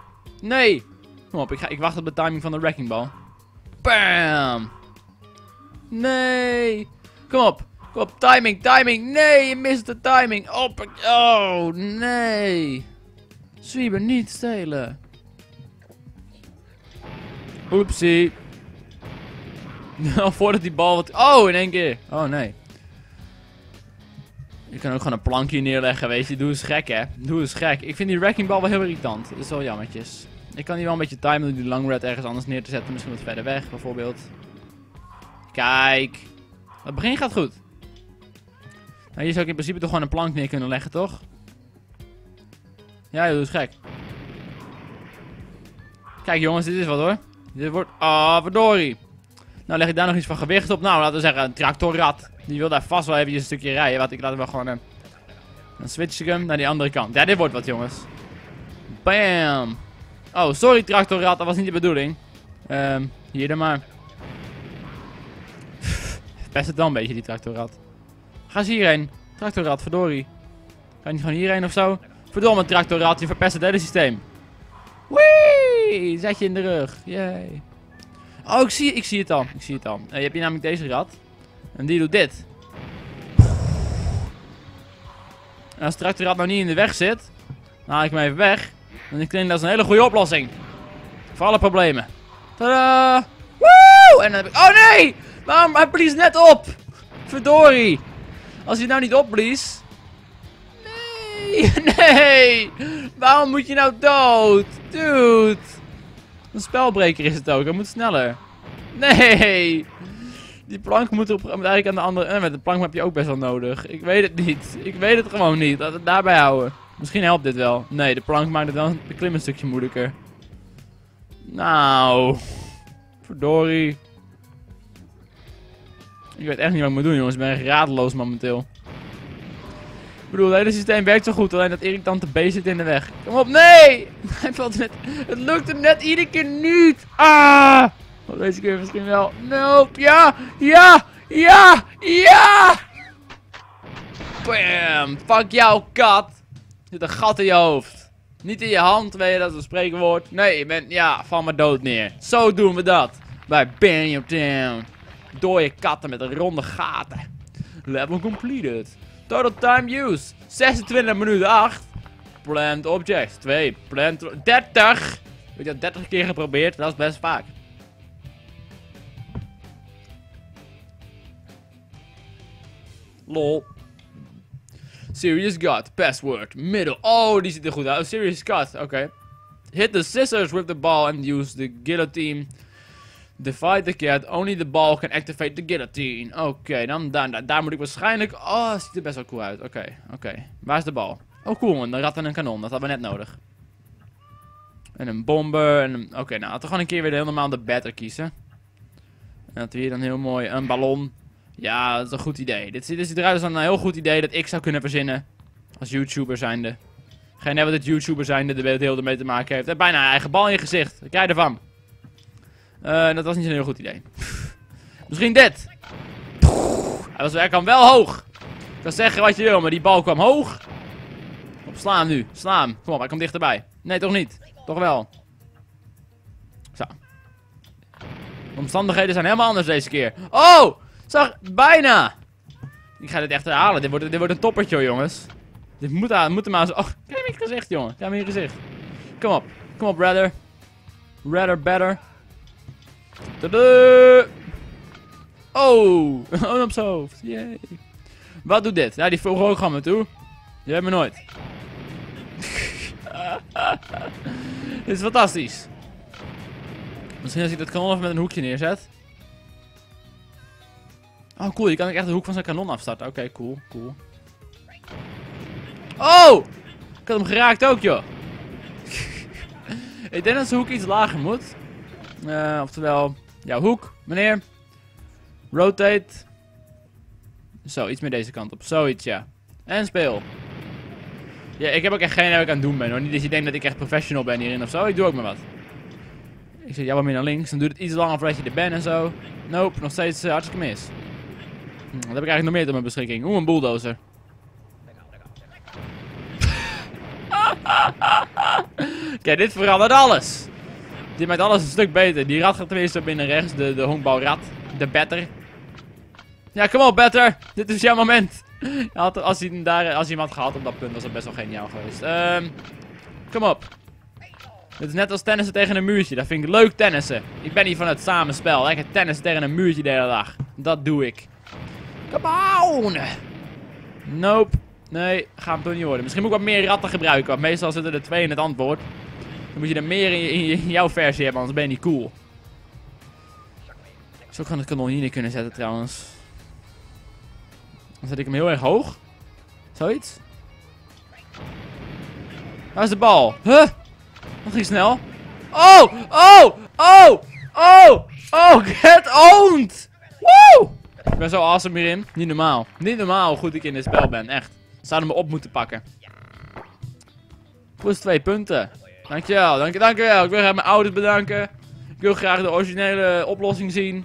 Nee. Kom op, ik wacht op de timing van de wrecking ball. Bam. Nee. Kom op. Kom op, timing, timing. Nee, je mist de timing. Oh, nee. Zwieber niet stelen. Oepsie. Voordat die bal wat... Oh, in één keer. Oh, nee. Je kan ook gewoon een plankje neerleggen, weet je. Doe eens gek, hè. Doe eens gek. Ik vind die wreckingbal wel heel irritant. Dat is wel jammertjes. Ik kan die wel een beetje timen om die long red ergens anders neer te zetten. Misschien wat verder weg, bijvoorbeeld. Kijk. Het begin gaat goed. Nou, hier zou ik in principe toch gewoon een plank neer kunnen leggen, toch? Ja, dat is gek. Kijk jongens, dit is wat hoor. Dit wordt... Ah, verdorie. Nou, leg ik daar nog iets van gewicht op. Nou, laten we zeggen, een tractorrat. Die wil daar vast wel eventjes een stukje rijden. Wat, ik laat hem wel gewoon... Dan switch ik hem naar die andere kant. Ja, dit wordt wat jongens. Bam. Oh, sorry tractorrat, dat was niet de bedoeling. Hier dan maar. Best het dan een beetje, die tractorrat. Ga eens hierheen. Tractorrat, verdorie. Ga je niet gewoon hierheen of zo? Verdomme tractorrat, je verpest het hele systeem. Wee! Zet je in de rug. Yay. Oh, ik zie het al. Ik zie het al. Je hebt hier namelijk deze rat. En die doet dit. En als de tractorrat nou niet in de weg zit, dan haal ik hem even weg. En ik denk dat is een hele goede oplossing. Voor alle problemen. Tadaa! Woe! En dan heb ik... Oh nee! Waarom? Hij blies net op! Verdorie! Als hij nou niet opblies... Nee! Nee! Waarom moet je nou dood? Dude! Een spelbreker is het ook, hij moet sneller. Nee! Die plank moet er op, eigenlijk aan de andere... Nee, met de plank heb je ook best wel nodig. Ik weet het niet. Ik weet het gewoon niet. Laten we het daarbij houden. Misschien helpt dit wel. Nee, de plank maakt het wel een beklim een stukje moeilijker. Nou... Verdorie... Ik weet echt niet wat ik moet doen, jongens. Ik ben echt radeloos momenteel. bedoel, het hele systeem werkt zo goed, alleen dat irritante beest zit in de weg. Kom op, nee! Hij valt net. Het lukt hem net iedere keer niet! Ah! Oh, deze keer misschien wel. Nope, ja! Ja! Ja! Ja! Bam! Fuck jou, kat! Er zit een gat in je hoofd. Niet in je hand, weet je, dat is een spreekwoord. Nee, je bent, ja, val maar dood neer. Zo doen we dat. Bij BanjoTown. Dooie katten met ronde gaten. Level completed. Total time use. 26 minuten 8. Plant objects. 2. Plant... 30! Weet je, dat 30 keer geprobeerd. Dat is best vaak. Lol. Serious God. Password. Middle. Oh, die ziet er goed uit. Oh, Serious God. Oké. Okay. Hit the scissors with the ball and use the guillotine. Divide the cat, only the ball can activate the guillotine. Oké, okay, dan daar moet ik waarschijnlijk... Oh, het ziet er best wel cool uit. Oké, okay, oké. Okay. Waar is de bal? Oh, cool man, een rat en een kanon. Dat hadden we net nodig. En een bomber en een... Oké, okay, nou, laten we gewoon een keer weer helemaal de batter kiezen. En dat we hier dan heel mooi een ballon... Ja, dat is een goed idee. Dit ziet eruit als een heel goed idee dat ik zou kunnen verzinnen. Als YouTuber zijnde. Geen idee wat het YouTuber zijnde de wereld ermee te maken heeft. Hij heeft bijna een eigen bal in je gezicht. Wat krijg je ervan? Dat was niet zo'n heel goed idee. Misschien dit. Hij kwam wel hoog. Ik kan zeggen wat je wil, maar die bal kwam hoog. Op, sla hem nu. Sla hem. Kom op, hij komt dichterbij. Nee, toch niet. Toch wel. Zo. De omstandigheden zijn helemaal anders deze keer. Oh! Zag, bijna. Ik ga dit echt herhalen. Dit wordt een toppertje, jongens. Dit moet er maar zo... Oh, kijk mijn gezicht, jongen. Kijk mijn gezicht. Kom op. Kom op, brother. Rather better. Tadaa! Oh! Oh, op zijn hoofd. Yay. Wat doet dit? Ja, die vroeg ook gewoon me toe. Je hebt me nooit. Dit is fantastisch. Misschien als ik dat kanon even met een hoekje neerzet. Oh, cool. Je kan echt de hoek van zijn kanon afstarten. Oké, okay, cool, cool. Oh! Ik had hem geraakt ook, joh. Ik denk dat zijn hoek iets lager moet. Oftewel, jouw hoek, meneer. Rotate. Zo, iets meer deze kant op. Zoiets, ja. En speel. Ja, ik heb ook echt geen idee wat ik aan het doen ben, hoor. Niet dat je denkt dat ik echt professional ben hierin of zo. Ik doe ook maar wat. Ik zet jou wat meer naar links. Dan duurt het iets langer voordat je er bent en zo. Nope, nog steeds hartstikke mis. Wat heb ik eigenlijk nog meer tot mijn beschikking? Oeh, een bulldozer. Kijk, dit verandert alles. Die maakt alles een stuk beter. Die rat gaat tenminste binnen rechts. De honkbalrat. De batter. Ja, kom op, batter. Dit is jouw moment. Als hij hem had gehad op dat punt, was dat best wel geniaal geweest. Kom op. Dit is net als tennissen tegen een muurtje. Dat vind ik leuk, tennissen. Ik ben niet van het samenspel. Lekker tennissen tegen een muurtje de hele dag. Dat doe ik. Come on. Nope. Nee, gaat hem toch niet worden. Misschien moet ik wat meer ratten gebruiken. Want meestal zitten er 2 in het antwoord. Dan moet je er meer in jouw versie hebben, anders ben je niet cool. Ik zou ook gewoon het kanon hier neer kunnen zetten trouwens. Dan zet ik hem heel erg hoog. Zoiets. Waar is de bal? Huh? Dat ging snel. Oh! Oh! Oh! Oh! Oh! Get owned! Woo! Ik ben zo awesome hierin. Niet normaal. Niet normaal hoe goed ik in dit spel ben, echt. Zouden we me op moeten pakken. Plus 2 punten. Dankjewel, dankjewel. Ik wil graag mijn ouders bedanken. Ik wil graag de originele oplossing zien.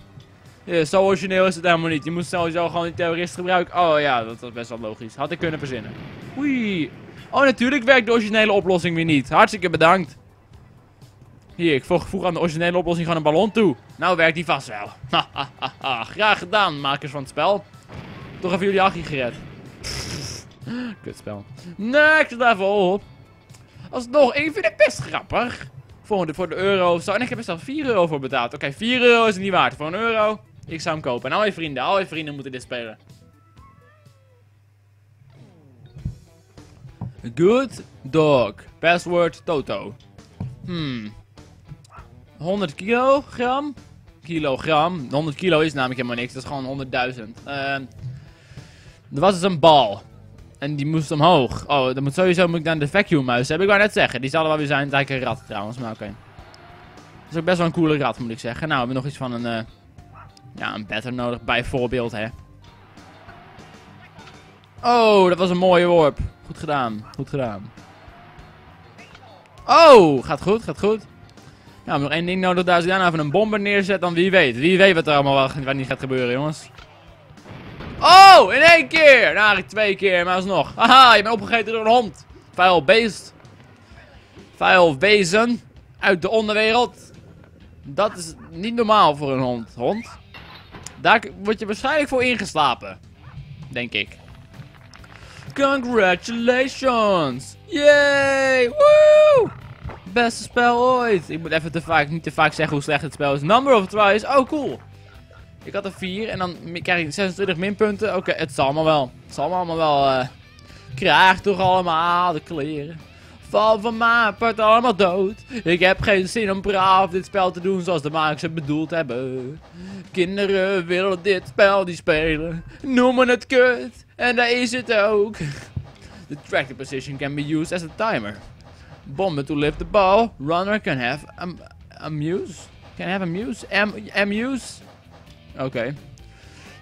Ja, zo origineel is het helemaal niet. Je moet sowieso gewoon die terrorist gebruiken. Oh ja, dat was best wel logisch. Had ik kunnen verzinnen. Oei. Oh, natuurlijk werkt de originele oplossing weer niet. Hartstikke bedankt. Hier, ik voeg aan de originele oplossing gewoon een ballon toe. Nou werkt die vast wel. Graag gedaan, makers van het spel. Toch hebben jullie Achie gered. Kutspel. Next level. Alsnog, ik vind het best grappig. Voor de euro of zo. En ik heb er zelf 4 euro voor betaald. Oké, okay, 4 euro is het niet waard. Voor een euro. Ik zou hem kopen. En al je vrienden moeten dit spelen. Good dog. Password Toto. 100 kilogram? 100 kilo is namelijk helemaal niks. Dat is gewoon 100.000. Er was dus een bal. En die moest omhoog. Oh, dan moet sowieso naar de vacuum muis hebben. Ik wou net zeggen. Die zal er wel weer zijn. Het is eigenlijk een rat trouwens. Maar oké. Okay. Dat is ook best wel een coole rat, moet ik zeggen. Nou, we hebben nog iets van een... ja, een batter nodig. Bijvoorbeeld, hè. Oh, dat was een mooie worp. Goed gedaan, goed gedaan. Oh, gaat goed, gaat goed. Nou, nog één ding nodig daar. Als ik daarna even een bomber neerzet, dan wie weet wat er allemaal wat niet gaat gebeuren, jongens. Oh, in één keer! Nou, twee keer, maar alsnog. Haha, je bent opgegeten door een hond. Vuil beest. Vuil wezen. Uit de onderwereld. Dat is niet normaal voor een hond. Daar word je waarschijnlijk voor ingeslapen. Denk ik. Congratulations! Yay! Woo! Beste spel ooit. Ik moet even niet te vaak zeggen hoe slecht het spel is. Number of tries. Oh, cool. Ik had er 4 en dan krijg ik 26 minpunten. Oké, het zal allemaal wel. Het zal allemaal wel. Krijg toch allemaal de kleren. Val van mij apart allemaal dood. Ik heb geen zin om braaf dit spel te doen zoals de makers het bedoeld hebben. Kinderen willen dit spel niet spelen. Noemen het kut. En daar is het ook. The tractor position can be used as a timer. Bomber to lift the ball. Runner can have a muse. Can have a muse? Amuse? Oké.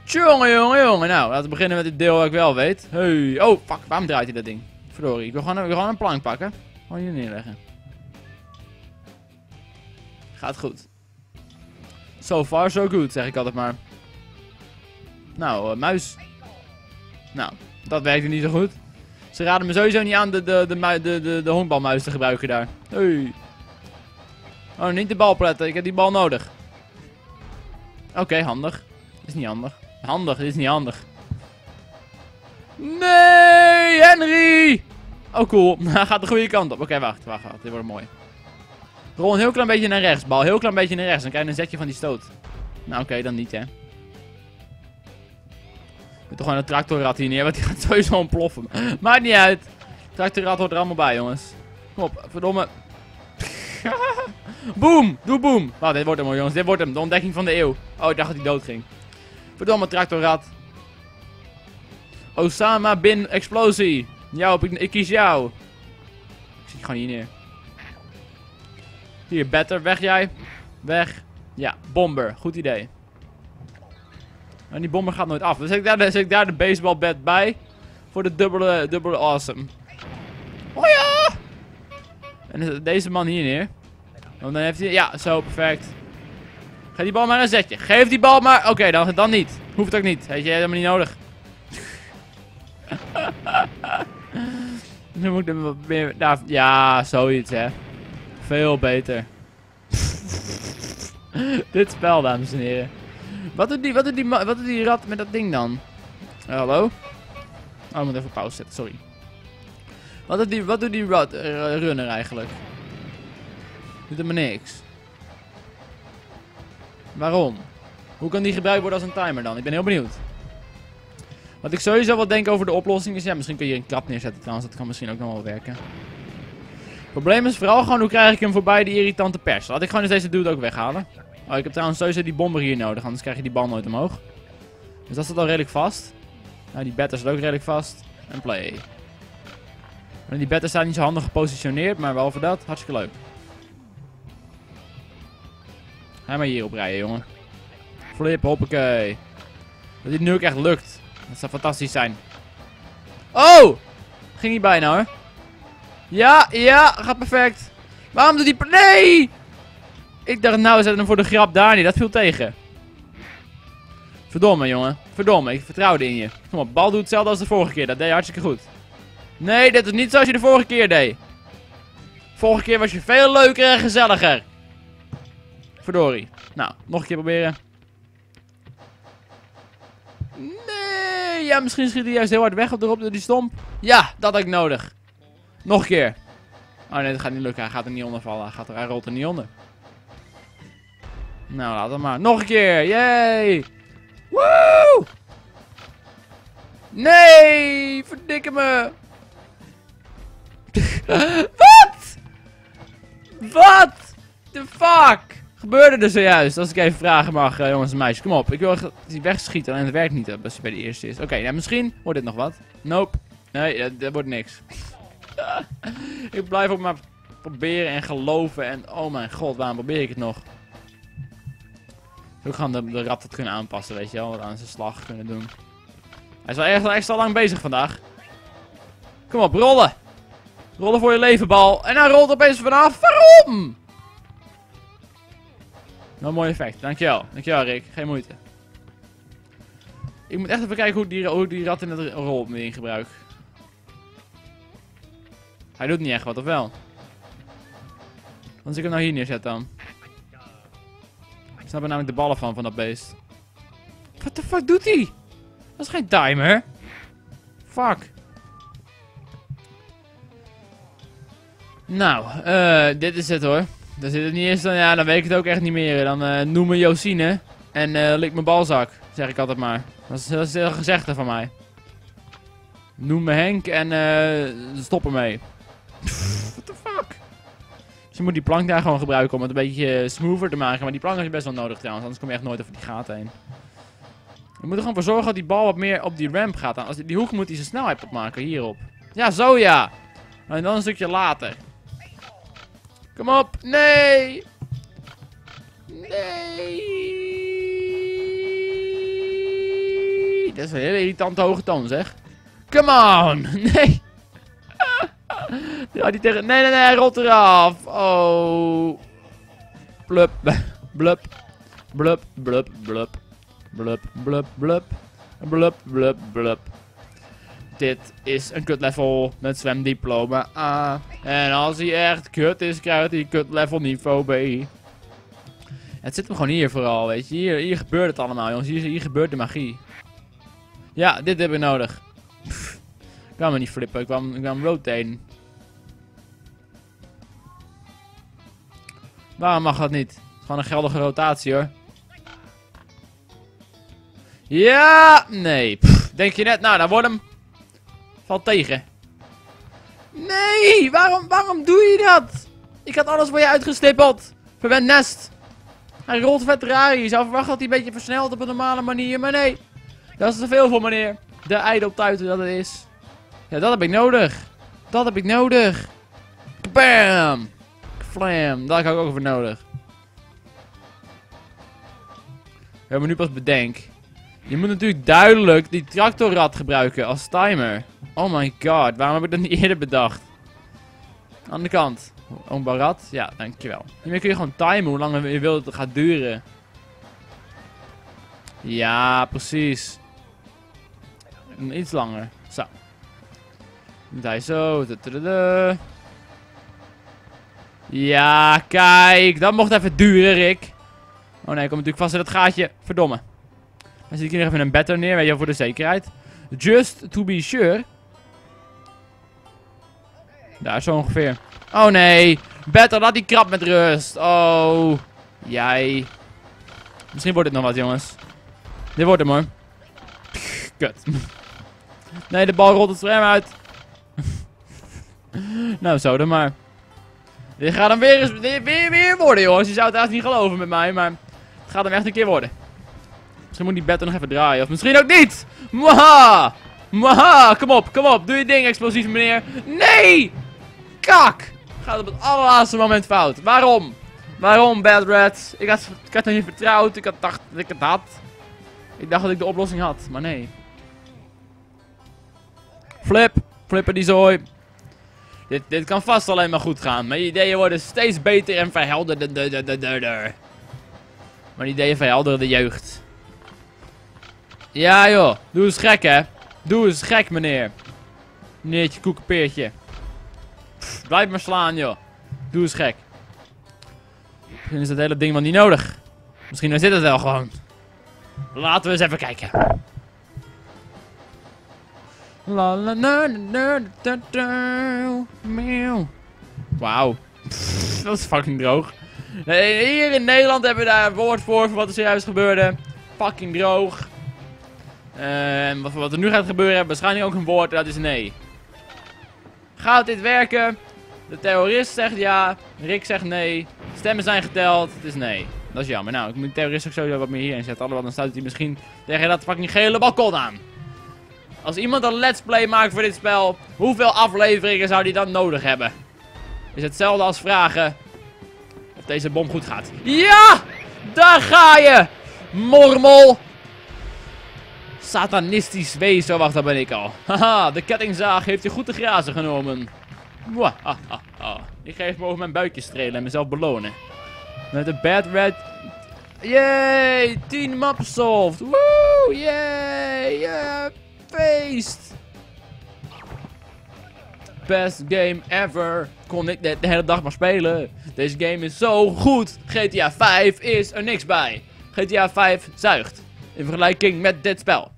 Tjonge, jonge, jonge. Nou, laten we beginnen met het deel waar ik wel weet. Hey. Oh, fuck. Waarom draait hij dat ding? Verdorie. Ik wil gewoon een plank pakken. Gewoon hier neerleggen. Gaat goed. So far, so good, zeg ik altijd maar. Nou, muis. Nou, dat werkte niet zo goed. Ze raden me sowieso niet aan de honkbalmuis te gebruiken daar. Hey. Oh, niet de bal pletten. Ik heb die bal nodig. Oké, handig. Is niet handig. Handig is niet handig. Nee, Henry! Oh, cool. Hij gaat de goede kant op. Oké, wacht. Dit wordt mooi. Rol een heel klein beetje naar rechts. Bal heel klein beetje naar rechts. Dan krijg je een zetje van die stoot. Nou, oké, dan niet, hè. Ik moet toch gewoon een tractorrad hier neer, want die gaat sowieso ontploffen. Maakt niet uit. Tractorrad hoort er allemaal bij, jongens. Kom op, verdomme. Boom! Doe boom! Wacht, dit wordt hem, jongens. Dit wordt hem. De ontdekking van de eeuw. Oh, ik dacht dat hij dood ging. Verdomme, tractorrad. Osama bin Explosie. Jou, ik kies jou. Ik zit gewoon hier neer. Hier, better. Weg jij. Weg. Ja, bomber. Goed idee. En die bomber gaat nooit af. Dus zet ik daar de baseball bat bij. Voor de dubbele awesome. Oh ja! En deze man hier neer. Want dan heeft hij... Ja, zo, perfect. Geef die bal maar een zetje. Geef die bal maar... Oké, dan niet. Hoeft ook niet. Heeft je helemaal niet nodig. Dan moet ik wat meer... Nou, ja, zoiets, hè. Veel beter. Dit spel, dames en heren. Wat doet die rat met dat ding dan? Hallo? Oh, ik moet even pauze zetten, sorry. Wat doet die rat runner eigenlijk? Doet hem niks. Waarom? Hoe kan die gebruikt worden als een timer dan? Ik ben heel benieuwd. Wat ik sowieso wat denk over de oplossing is... Ja, misschien kun je hier een klap neerzetten trouwens. Dat kan misschien ook nog wel werken. Het probleem is vooral gewoon hoe krijg ik hem voorbij die irritante pers. Laat ik gewoon eens deze dude ook weghalen. Oh, ik heb trouwens sowieso die bomber hier nodig. Anders krijg je die bal nooit omhoog. Dus dat staat al redelijk vast. Nou, die batter staat ook redelijk vast. En play. En die batter staat niet zo handig gepositioneerd. Maar wel voor dat. Hartstikke leuk. Ga maar hierop rijden, jongen. Flip, hoppakee. Dat dit nu ook echt lukt. Dat zou fantastisch zijn. Oh! Ging niet bijna hoor. Ja, gaat perfect. Waarom doet die... Nee! Ik dacht nou, we zetten hem voor de grap daar niet. Dat viel tegen. Verdomme, jongen. Verdomme, ik vertrouwde in je. Kom op, bal doet hetzelfde als de vorige keer. Dat deed je hartstikke goed. Nee, dit is niet zoals je de vorige keer deed. Vorige keer was je veel leuker en gezelliger. Verdorie. Nou, nog een keer proberen. Nee, ja, misschien schiet hij juist heel hard weg op door die stomp. Ja, dat had ik nodig. Nog een keer. Oh nee, dat gaat niet lukken. Hij gaat er niet onder vallen. Hij rolt er niet onder. Nou, laat het maar. Nog een keer. Yay. Woe! Nee, verdikke me. Wat? Wat? The fuck? Gebeurde er zojuist? Als ik even vragen mag, jongens en meisjes. Kom op, ik wil echt die wegschieten. En het werkt niet als je bij de eerste is. Oké, nou, misschien wordt dit nog wat. Nope. Nee, dat wordt niks. Ik blijf ook maar proberen en geloven. En oh mijn god, waarom probeer ik het nog? Ik zou ook gewoon de rat dat kunnen aanpassen, weet je wel. Wat aan zijn slag kunnen doen. Hij is al echt al lang bezig vandaag. Kom op, rollen. Rollen voor je leven, bal. En hij rolt opeens vanaf. Waarom? Nou, mooi effect. Dankjewel. Dankjewel, Rick. Geen moeite. Ik moet echt even kijken hoe die rat in het rol in gebruik. Hij doet niet echt wat, of wel? Als ik hem nou hier neerzet dan. Ik snap er namelijk de ballen van dat beest. What the fuck doet hij? Dat is geen timer. Fuck. Nou, dit is het hoor. Dan zit het niet eens, dan, ja, dan weet ik het ook echt niet meer. Dan noem me Josine en lik mijn balzak, zeg ik altijd maar. Dat is een gezegde van mij. Noem me Henk en stop ermee. Pff, what the fuck? Dus je moet die plank daar gewoon gebruiken om het een beetje smoother te maken. Maar die plank is best wel nodig trouwens, anders kom je echt nooit over die gaten heen. Je moet er gewoon voor zorgen dat die bal wat meer op die ramp gaat. Als die hoek moet hij zijn snelheid opmaken, hierop. Ja, zo ja! En dan een stukje later. Kom op, nee! Nee! Dat is een hele irritante hoge toon zeg. Come on! Nee! Ja, die tegen... Nee, nee, nee, hij rolt eraf! Oh! Blub, blub, blub, blub, blub. Blub, blub, blub. Blub, blub, blub. Dit is een kutlevel met zwemdiploma A. En als hij echt kut is, krijgt hij kutlevel niveau B. Het zit hem gewoon hier vooral, weet je. Hier gebeurt het allemaal, jongens. Hier gebeurt de magie. Ja, dit heb ik nodig. Pff, ik kwam me niet flippen, ik kwam rood heen. Waarom mag dat niet? Gewoon een geldige rotatie hoor. Ja! Nee. Pff, denk je net, nou, dan wordt hem. Valt tegen. Nee! Waarom doe je dat? Ik had alles voor je uitgestippeld. Verwend nest. Hij rolt vet raar. Je zou verwachten dat hij een beetje versnelt op een normale manier. Maar nee. Dat is te veel voor meneer. De ijdeltuiten dat het is. Ja, dat heb ik nodig. Dat heb ik nodig. Bam! Flam. Daar heb ik ook voor nodig. Ja, maar nu pas bedenk. Je moet natuurlijk duidelijk die tractorrad gebruiken als timer. Oh my god, waarom heb ik dat niet eerder bedacht? Aan de kant. Oombaar rad? Ja, dankjewel. Hiermee kun je gewoon timen hoe lang je wilt dat het gaat duren. Ja, precies. Iets langer. Zo. Moet hij zo. Ja, kijk. Dat mocht even duren, Rick. Oh nee, ik kom natuurlijk vast in dat gaatje. Verdomme. Dan zit ik hier nog even een bed neer, weet je wel, voor de zekerheid. Just to be sure. Daar zo ongeveer. Oh nee. Better, laat die krap met rust. Oh. Jij. Misschien wordt het nog wat, jongens. Dit wordt hem hoor. Kut. Nee, de bal rolt het scherm uit. Nou, zo dan maar. Dit gaat hem weer eens weer worden, jongens. Je zou het echt niet geloven met mij, maar het gaat hem echt een keer worden. Misschien moet die bed nog even draaien, of misschien ook niet! Mwaha! Mwaha! Kom op, doe je ding, explosief meneer! Nee! Kak! Gaat op het allerlaatste moment fout. Waarom? Waarom, Bad Rats? Ik had nog niet vertrouwd, ik had dacht dat ik het had. Ik dacht dat ik de oplossing had, maar nee. Flip! Flippen die zooi! Dit kan vast alleen maar goed gaan. Mijn ideeën worden steeds beter en verhelderder. Mijn ideeën verhelderen de jeugd. Ja joh, doe eens gek hè. Doe eens gek meneer. Meneertje koekenpeertje. Pff, blijf maar slaan joh. Doe eens gek. Misschien is dat hele ding wel niet nodig. Misschien zit het wel gewoon. Laten we eens even kijken. Wauw. Dat is fucking droog. Hier in Nederland hebben we daar een woord voor wat er zojuist gebeurde. Fucking droog. En wat er nu gaat gebeuren, waarschijnlijk ook een woord, dat is nee. Gaat dit werken? De terrorist zegt ja, Rick zegt nee. Stemmen zijn geteld, het is nee. Dat is jammer. Nou, ik moet de terrorist ook sowieso wat meer hierin zetten. Allemaal dan staat hij misschien tegen dat fucking gele balkon aan. Als iemand een let's play maakt voor dit spel, hoeveel afleveringen zou die dan nodig hebben? Is hetzelfde als vragen of deze bom goed gaat. Ja! Daar ga je! Mormel! satanistisch wezen. Wacht, daar ben ik al. Haha, de kettingzaag heeft je goed te grazen genomen. Mwah, ah, ah, ah. Ik ga even over mijn buikje strelen en mezelf belonen. Met de Bad Rat. Yay, 10 maps solved. Woe, yay, yeah, feest. Best game ever. Kon ik de hele dag maar spelen. Deze game is zo goed. GTA 5 is er niks bij. GTA 5 zuigt. In vergelijking met dit spel.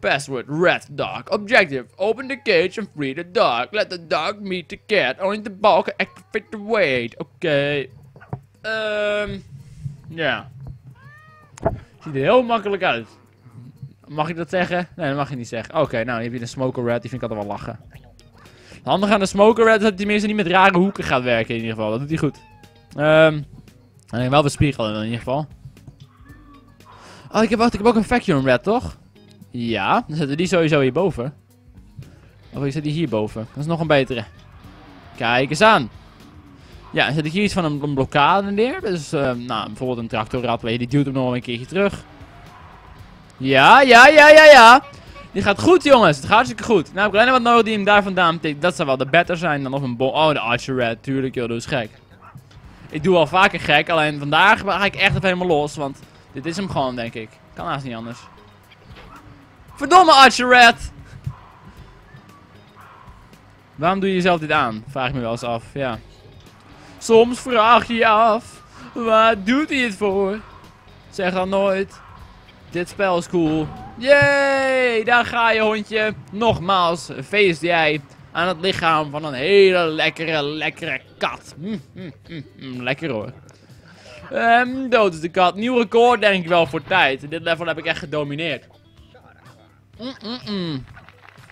Password, red dog. Objective, open the cage and free the dog. Let the dog meet the cat. Only the ball can activate the weight. Oké. Ja. Ziet er heel makkelijk uit. Mag ik dat zeggen? Nee, dat mag je niet zeggen. Oké, nou, hier heb je de smoker rat. Die vind ik altijd wel lachen. Handig aan de smoker rat is dat hij tenminste niet met rare hoeken gaat werken in ieder geval. Dat doet hij goed. En wel bespiegelen in ieder geval. Oh, ik heb ook een vacuum rat, toch? Ja, dan zetten we die sowieso hierboven. Of ik zet die hierboven. Dat is nog een betere. Kijk eens aan. Ja, dan zet ik hier iets van een blokkade neer. Dus, nou, bijvoorbeeld een tractorrat. Die duwt hem nog wel een keertje terug. Ja, ja, ja, ja, ja. Die gaat goed, jongens. Het gaat hartstikke goed. Nou, ik heb alleen wat nodig die hem daar vandaan tikt. Dat zou wel de better zijn dan of een bom. Oh, de Archer Red. Tuurlijk, joh. Dat is gek. Ik doe al vaker gek. Alleen vandaag ga ik echt even helemaal los. Want dit is hem gewoon, denk ik. Kan haast niet anders. Verdomme, Archer Red! Waarom doe je jezelf dit aan? Vraag ik me wel eens af, ja. Soms vraag je je af, waar doet hij het voor? Zeg dan nooit. Dit spel is cool. Yay! Daar ga je, hondje. Nogmaals, feest jij aan het lichaam van een hele lekkere kat. Lekker hoor. Dood is de kat. Nieuw record denk ik wel voor tijd. Dit level heb ik echt gedomineerd.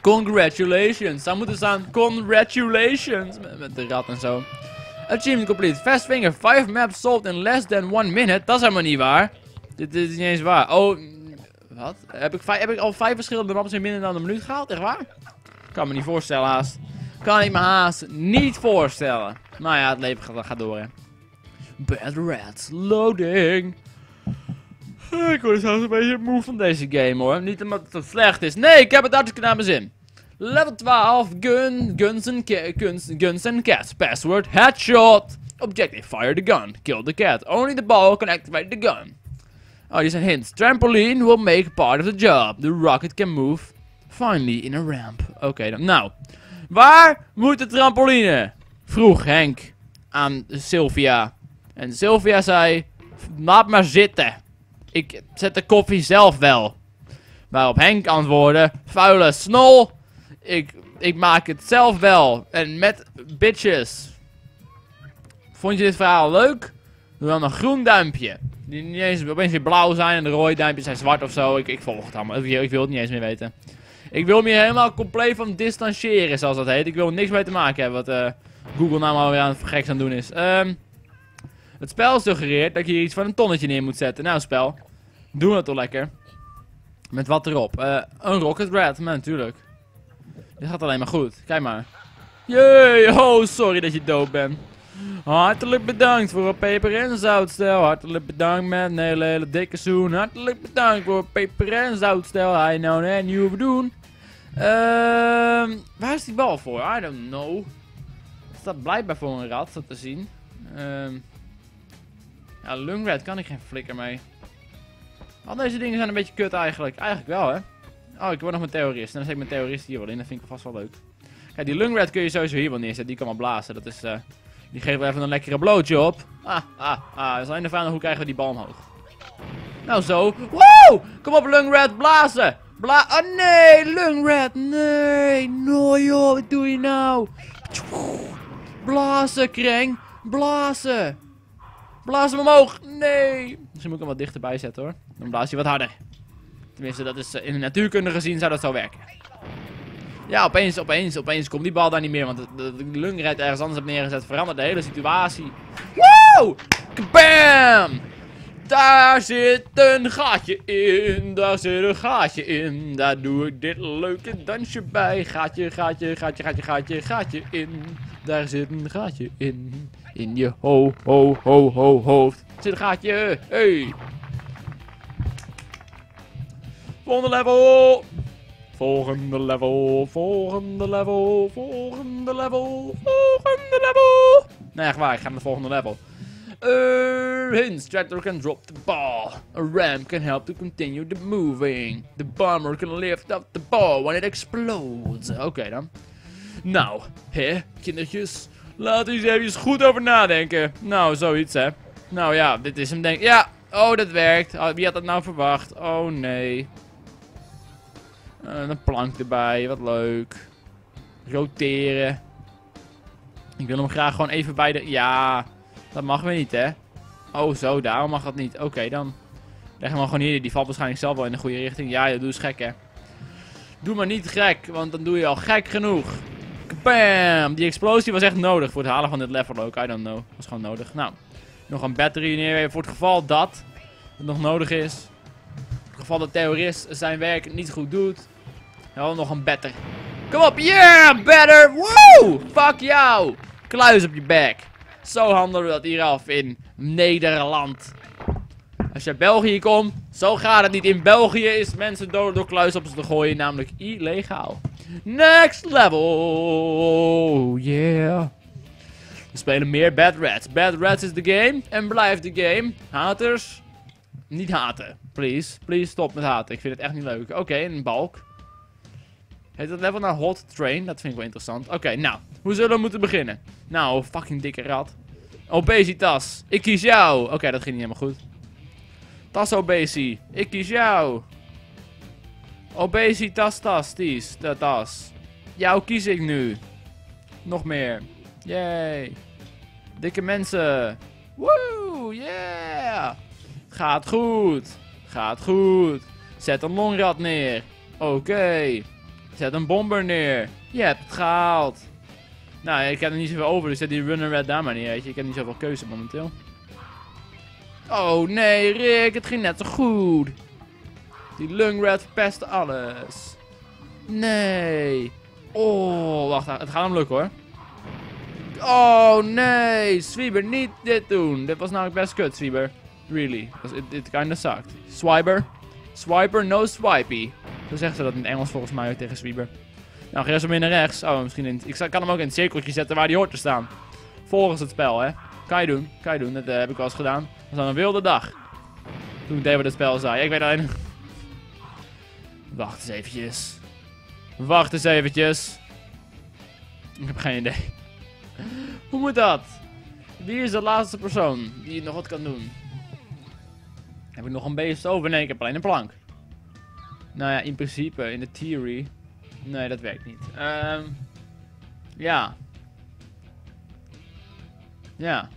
Congratulations. Daar moeten staan congratulations. Met de rat en zo. Achievement complete. Fast finger. 5 maps solved in less than 1 minute. Dat is helemaal niet waar. Dit is niet eens waar. Oh, wat? Heb ik al 5 verschillende maps in minder dan een minuut gehaald? Echt waar? Kan me niet voorstellen haast. Kan ik me haast niet voorstellen. Nou ja, het leven gaat door hè. Bad Rats. Loading. Ik word zelfs een beetje moe van deze game hoor. Niet omdat het slecht is. Nee, ik heb het hartstikke naar mijn zin. Level 12. Guns and cats. Password. Headshot. Objective. Fire the gun. Kill the cat. Only the ball can activate the gun. Oh, hier zijn hints. Trampoline will make part of the job. The rocket can move. Finally in a ramp. Oké, dan. Nou. Waar moet de trampoline? Vroeg Henk aan Sylvia. En Sylvia zei, laat maar zitten. Ik zet de koffie zelf wel. Waarop Henk antwoordde, vuile snol. Ik maak het zelf wel. En met bitches. Vond je dit verhaal leuk? Doe dan een groen duimpje. Die niet eens opeens weer blauw zijn en de rode duimpjes zijn zwart of zo. Ik volg het allemaal. Ik wil het niet eens meer weten. Ik wil me hier helemaal compleet van distancieren, zoals dat heet. Ik wil er niks mee te maken hebben wat Google nou maar weer aan het geks aan doen is. Het spel suggereert dat ik hier iets van een tonnetje neer moet zetten. Nou spel, doe dat toch lekker. Met wat erop? Een Rocket Rat, maar natuurlijk. Dit gaat alleen maar goed, kijk maar. Jee, oh sorry dat je dood bent. Hartelijk bedankt voor een peper en zoutstel. Hartelijk bedankt met een hele dikke zoen. Hartelijk bedankt voor een peper en zoutstel. Hij nou net nieuw doen. Waar is die bal voor? I don't know. Het staat blijkbaar voor een rat, dat te zien. Ja, Lungrat kan ik geen flikker mee. Al deze dingen zijn een beetje kut eigenlijk. Eigenlijk wel, hè. Oh, ik word nog mijn terrorist. En dan zet ik mijn terrorist hier wel in. Dat vind ik vast wel leuk. Kijk, die Lungrat kun je sowieso hier wel neerzetten. Die kan wel blazen. Dat is, die geeft wel even een lekkere blowjob op. Dat is alleen de vraag hoe krijgen we die bal omhoog. Nou zo. Wow! Kom op, Lungrat, blazen! Oh nee, Lungrat! Nee! Nee, joh, wat doe je nou? Blazen, Kreng! Blazen! Blaas hem omhoog! Nee! Misschien moet ik hem wat dichterbij zetten hoor. Dan blaas hij wat harder. Tenminste, dat is in de natuurkunde gezien zou dat zo werken. Ja, opeens komt die bal daar niet meer. Want de Lungrat ergens anders heb neergezet. Verandert de hele situatie. Wow! Kabam! Daar zit een gaatje in. Daar zit een gaatje in. Daar doe ik dit leuke dansje bij. Gaatje, gaatje, gaatje, gaatje, gaatje, gaatje in. Daar zit een gaatje in. In je hoofd. Er zit een gaatje. Hey. Volgende level. Volgende level. Volgende level. Volgende level. Volgende level. Nee, echt waar. Ik ga naar de volgende level. Hints. Tractor can drop the ball. A ramp can help to continue the moving. The bomber can lift up the ball when it explodes. Oké dan. Nou, hè, kindertjes. Laat eens even goed over nadenken. Nou, zoiets, hè. Nou ja, dit is hem, denk ik. Ja, oh, dat werkt. Oh, wie had dat nou verwacht? Oh, nee. Een plank erbij, wat leuk. Roteren. Ik wil hem graag gewoon even bij de... Ja, dat mag weer niet, hè. Oh, zo, daarom mag dat niet. Oké, dan. Leg hem maar gewoon hier. Die valt waarschijnlijk zelf wel in de goede richting. Ja, dat doe eens gek, hè. Doe maar niet gek, want dan doe je al gek genoeg. Bam! Die explosie was echt nodig voor het halen van dit level ook. I don't know. Was gewoon nodig. Nou, nog een battery neer voor het geval dat het nog nodig is. Voor het geval dat terrorist zijn werk niet goed doet. Ja, nog een batter. Kom op, yeah! Batter! Woo! Fuck jou! Kluis op je bek. Zo handelen we dat hier af in Nederland. Als je uit België komt, zo gaat het niet. In België is mensen doden door kluis op ze te gooien, namelijk illegaal. Next level, yeah. We spelen meer Bad Rats. Bad Rats is de game en blijft de game. Haters, niet haten. Please, please stop met haten. Ik vind het echt niet leuk. Oké, een balk. Heet dat level nou Hot Train? Dat vind ik wel interessant. Oké, nou, hoe zullen we moeten beginnen? Nou, fucking dikke rat. Obesitas, ik kies jou. Oké, dat ging niet helemaal goed. Tas obesi, ik kies jou. Obesitastastisch, de tas. Jou kies ik nu. Nog meer. Yay. Dikke mensen. Woe, yeah. Gaat goed. Gaat goed. Zet een longrat neer. Oké. Zet een bomber neer. Je hebt het gehaald. Nou, ik heb er niet zoveel over, dus zet die runner red daar maar neer. Weet je. Ik heb niet zoveel keuze momenteel. Oh nee, Rick, het ging net zo goed. Die lungrat verpest alles. Nee. Oh, wacht, het gaat hem lukken hoor. Oh nee, Swieber, niet dit doen. Dit was namelijk best kut, Swieber. Really, it kinda sucked. Swiper, swiper, no swipey. Zo zeggen ze dat in het Engels volgens mij tegen Swieber. Nou, ga eerst weer naar rechts. Oh, misschien in, ik kan hem ook in het cirkeltje zetten waar die hoort te staan. Volgens het spel, hè. Kan je doen, kan je doen. Dat heb ik wel eens gedaan. Dat was een wilde dag. Toen ik deed wat het spel zei. Ja, ik weet alleen. Wacht eens eventjes. Wacht eens eventjes. Ik heb geen idee. Hoe moet dat? Wie is de laatste persoon die nog wat kan doen? Heb ik nog een beest over? Nee, ik heb alleen een plank. Nou ja, in principe, in de theory. Nee, dat werkt niet. Ja. Ja.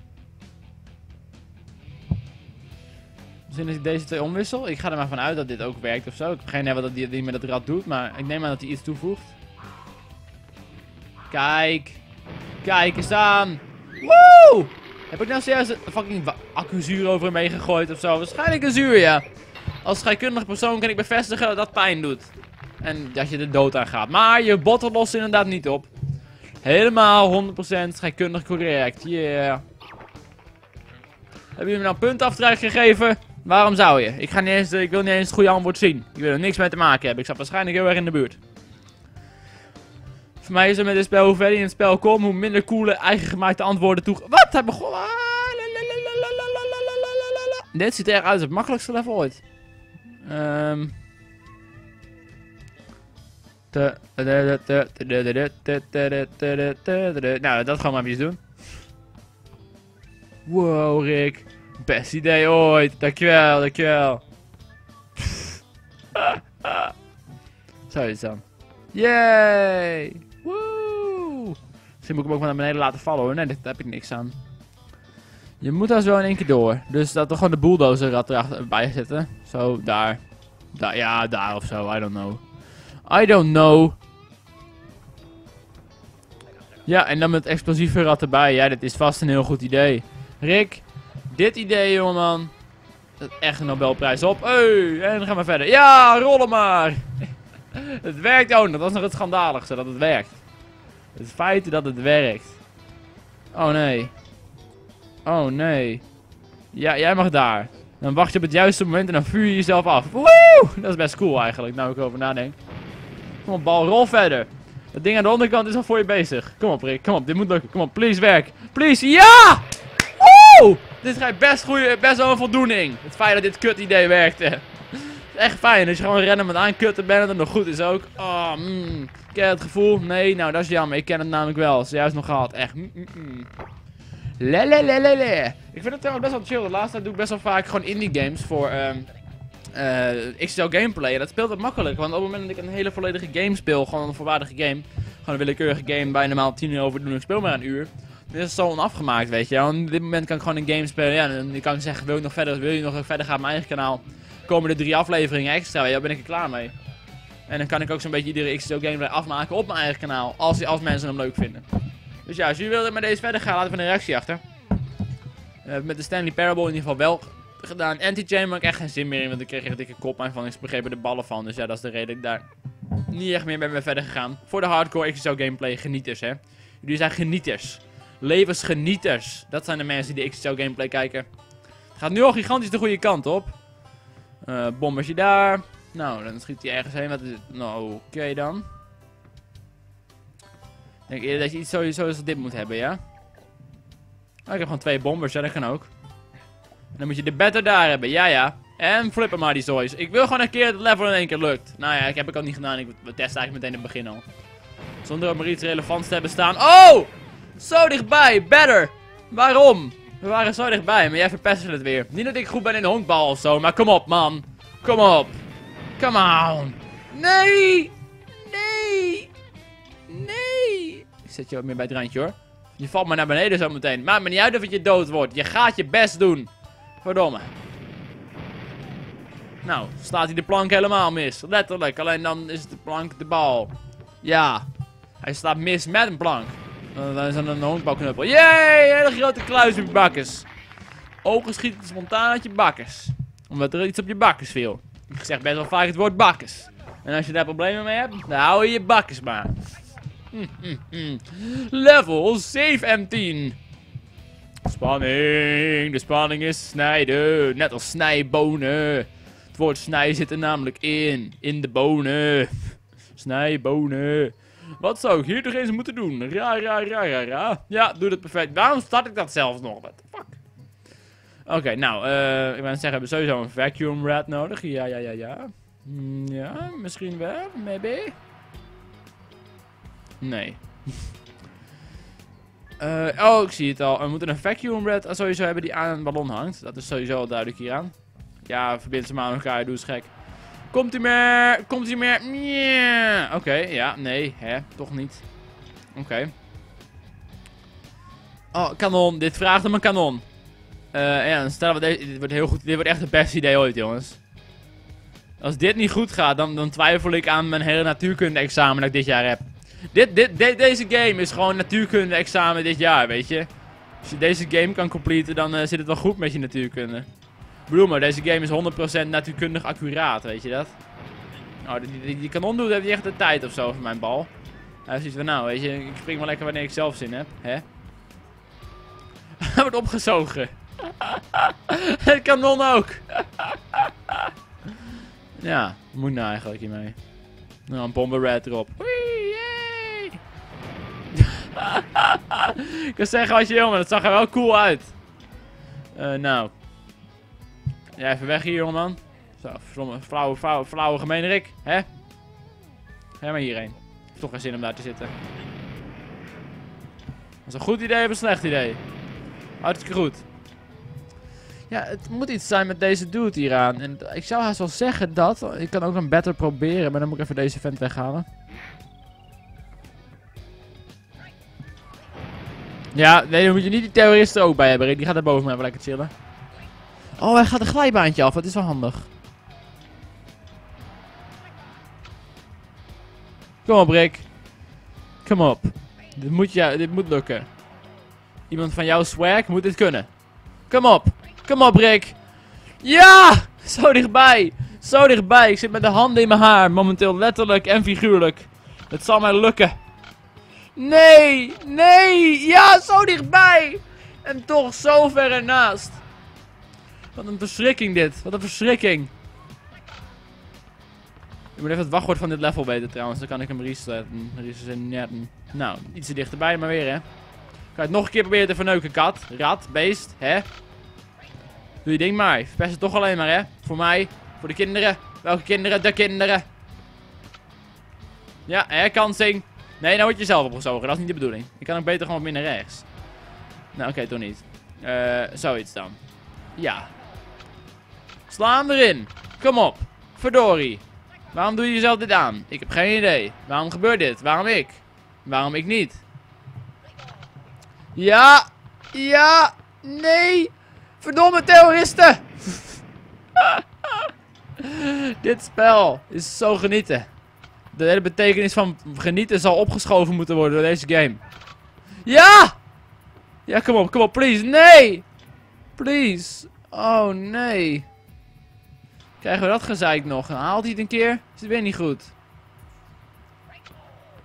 Misschien dat ik deze twee omwissel. Ik ga er maar vanuit dat dit ook werkt ofzo. Ik heb geen idee wat hij met het rad doet, maar ik neem aan dat hij iets toevoegt. Kijk. Kijk eens aan. Woe! Heb ik nou serieus een fucking accuzuur over hem heen gegooid ofzo? Waarschijnlijk een zuur, ja. Als scheikundig persoon kan ik bevestigen dat dat pijn doet. En dat je er dood aan gaat. Maar je botten lossen inderdaad niet op. Helemaal 100% scheikundig correct. Yeah. Hebben jullie me nou puntaftreik gegeven? Waarom zou je? Ik wil niet eens het goede antwoord zien. Ik wil er niks mee te maken hebben. Ik zat waarschijnlijk heel erg in de buurt. Voor mij is het met dit spel, hoe verder in het spel komt, hoe minder coole eigengemaakte antwoorden toe. Wat? Hij begon. Dit ziet er echt uit als het makkelijkste level ooit. Nou, dat gaan we maar even doen. Wow, Rick. Best idee ooit. Dankjewel, dankjewel. Zoiets dan. Yay! Woe! Misschien moet ik hem ook maar naar beneden laten vallen hoor. Nee, daar heb ik niks aan. Je moet daar zo in één keer door. Dus dat we gewoon de bulldozerrat erbij zetten. Zo, daar. Ja, daar of zo. I don't know. I don't know. Ja, en dan met explosieve rat erbij. Ja, dit is vast een heel goed idee. Rick, dit idee, jongeman. Dat is echt een Nobelprijs op. Hey, en dan gaan we verder. Ja, rollen maar. Het werkt ook. Dat was nog het schandaligste, dat het werkt. Het feit dat het werkt. Oh nee. Oh nee. Ja, jij mag daar. Dan wacht je op het juiste moment en dan vuur je jezelf af. Woe! Woe! Dat is best cool eigenlijk, nou ik erover nadenk. Kom op, bal, rol verder. Dat ding aan de onderkant is al voor je bezig. Kom op, Rick, kom op, dit moet lukken. Kom op, please, werk. Please, ja! Woe! Dit schijnt best wel een voldoening. Het feit dat dit kut idee werkte. Echt fijn, dat je gewoon rennen met aankutten bent en dat het nog goed is ook. Oh, ken je het gevoel? Nee, nou dat is jammer. Ik ken het namelijk wel. Zojuist nog gehad. Echt. Ik vind het trouwens best wel chill. De laatste tijd doe ik best wel vaak gewoon indie games voor XL gameplay. En dat speelt wat makkelijk. Want op het moment dat ik een hele volledige game speel, gewoon een volwaardige game. Gewoon een willekeurige game bij normaal 10 uur over doen. Ik speel maar een uur. Dit is zo onafgemaakt, weet je. Want op dit moment kan ik gewoon een game spelen. Ja, en dan kan ik zeggen, wil ik nog verder? Wil je nog verder gaan op mijn eigen kanaal? Komen er 3 afleveringen extra, daar ben ik er klaar mee. En dan kan ik ook zo'n beetje iedere XTO gameplay afmaken op mijn eigen kanaal, als mensen hem leuk vinden. Dus ja, als jullie willen met deze verder gaan, laat even een reactie achter. Met de Stanley Parable in ieder geval wel gedaan. Anti-chain maak ik echt geen zin meer in, want ik kreeg echt dikke kop aan van, ik begreep er de ballen van. Dus ja, dat is de reden dat ik daar niet echt meer mee ben verder gegaan. Voor de hardcore XTO gameplay genieters, hè. Jullie zijn genieters. Levensgenieters. Dat zijn de mensen die de XTO gameplay kijken. Het gaat nu al gigantisch de goede kant op. Bombertje daar. Nou, dan schiet hij ergens heen. Wat is het? Nou, oké dan. Ik denk eerder dat je iets sowieso als dit moet hebben, ja? Oh, ik heb gewoon 2 bombers, ja, dat kan ook. En dan moet je de batter daar hebben, ja, ja. En flippen maar die zoys. Ik wil gewoon een keer het level in één keer lukt. Nou ja, ik heb ik al niet gedaan. Ik test eigenlijk meteen in het begin al. Zonder ook maar iets relevants te hebben staan. Oh! Zo dichtbij, batter! Waarom? We waren zo dichtbij, maar jij verpestte het weer. Niet dat ik goed ben in de honkbal of zo, maar kom op, man. Kom op. Come on. Nee. Nee. Nee. Ik zet je wat meer bij het randje, hoor. Je valt maar naar beneden zo meteen. Maakt me niet uit of het je dood wordt. Je gaat je best doen. Verdomme. Nou, slaat hij de plank helemaal mis. Letterlijk. Alleen dan is de plank de bal. Ja. Hij slaat mis met een plank. Dan is dat een honkbalknuppel. Jee, hele grote kluis op je bakkers. Ogen schieten spontaan uit je bakkers. Omdat er iets op je bakkers viel. Ik zeg best wel vaak het woord bakkers. En als je daar problemen mee hebt, dan hou je je bakkers maar. Level 7 en 10. Spanning, de spanning is snijden. Net als snijbonen. Het woord snij zit er namelijk in. In de bonen. Snijbonen. Wat zou ik hier toch eens moeten doen? Ra. Ja, doe dat perfect. Waarom start ik dat zelf nog? What the fuck? Oké, nou, ik wou zeggen, we hebben sowieso een vacuum rat nodig. Ja. Ja, misschien wel. Maybe. Nee. Ik zie het al. We moeten een vacuum rat sowieso hebben die aan een ballon hangt. Dat is sowieso al duidelijk hieraan. Ja, verbind ze maar aan elkaar. Doe eens gek. Komt ie meer? Komt ie meer? Yeah. Oké, ja, nee, hè, toch niet. Oké. Oh, kanon. Dit vraagt om een kanon. Ja, dan stellen we deze. Dit wordt heel goed. Dit wordt echt het beste idee ooit, jongens. Als dit niet goed gaat, dan twijfel ik aan mijn hele natuurkunde-examen dat ik dit jaar heb. Deze game is gewoon natuurkunde-examen dit jaar, weet je. Als je deze game kan completen, dan zit het wel goed met je natuurkunde. Ik bedoel maar, deze game is 100% natuurkundig accuraat, weet je dat? Oh, die kanon doet, heeft niet echt de tijd ofzo voor mijn bal. Hij is iets van, nou, weet je, ik spring wel lekker wanneer ik zelf zin heb, hè? Hij wordt opgezogen. Het kanon ook. Ja, moet nou eigenlijk hiermee. Nou, een bomberrat erop. Ik kan zeggen als je jongen, dat zag er wel cool uit. Nou. Ja, even weg hier, jongeman. Zo, flauwe gemeen Rick, hè? Ga maar hierheen. Ik heb toch geen zin om daar te zitten. Was een goed idee of een slecht idee? Hartstikke goed. Ja, het moet iets zijn met deze dude hieraan. En ik zou haast wel zeggen dat... Ik kan ook een better proberen, maar dan moet ik even deze vent weghalen. Ja, nee, dan moet je niet die terroristen ook bij hebben, Rick. Die gaat daar boven mij wel lekker chillen. Oh, hij gaat een glijbaantje af. Dat is wel handig. Kom op, Rick. Kom op. Dit moet lukken. Iemand van jouw swag moet dit kunnen. Kom op. Kom op, Rick. Ja! Zo dichtbij. Zo dichtbij. Ik zit met de handen in mijn haar. Momenteel letterlijk en figuurlijk. Het zal mij lukken. Nee. Nee. Ja, zo dichtbij. En toch zo ver ernaast. Wat een verschrikking dit. Wat een verschrikking. Ik moet even het wachtwoord van dit level weten trouwens, dan kan ik hem resetten. Nou, iets te dichterbij, maar weer hè. Ik ga het nog een keer proberen te verneuken, kat, rat, beest, hè? Doe je ding maar, je verpest het toch alleen maar, hè? Voor mij, voor de kinderen. Welke kinderen? De kinderen. Ja, herkansing. Nee, nou word je zelf opgezogen, dat is niet de bedoeling. Ik kan ook beter gewoon wat minder rechts. Nou, oké, toch niet. Zoiets dan. Ja. Sla hem erin. Kom op. Verdorie. Waarom doe je jezelf dit aan? Ik heb geen idee. Waarom gebeurt dit? Waarom ik? Waarom ik niet? Ja! Ja! Nee! Verdomme terroristen! Dit spel is zo genieten. De hele betekenis van genieten zal opgeschoven moeten worden door deze game. Ja! Ja, kom op, please. Nee! Please. Oh, nee. Krijgen we dat gezeik nog? Haalt hij het een keer? Is het weer niet goed?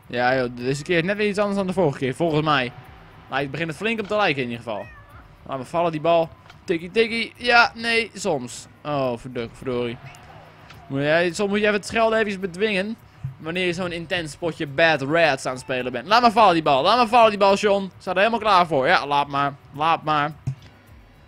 Ja, joh, deze keer is net weer iets anders dan de vorige keer, volgens mij. Maar het begint het flink op te lijken in ieder geval. Laat me vallen die bal. Tikkie, tikkie. Ja, nee, soms. Oh, verdorie. Soms moet je even het schelden even bedwingen. Wanneer je zo'n intens potje Bad Rats aan het spelen bent. Laat me vallen die bal. Laat me vallen die bal, John. Ik sta er helemaal klaar voor. Ja, laat maar. Laat maar.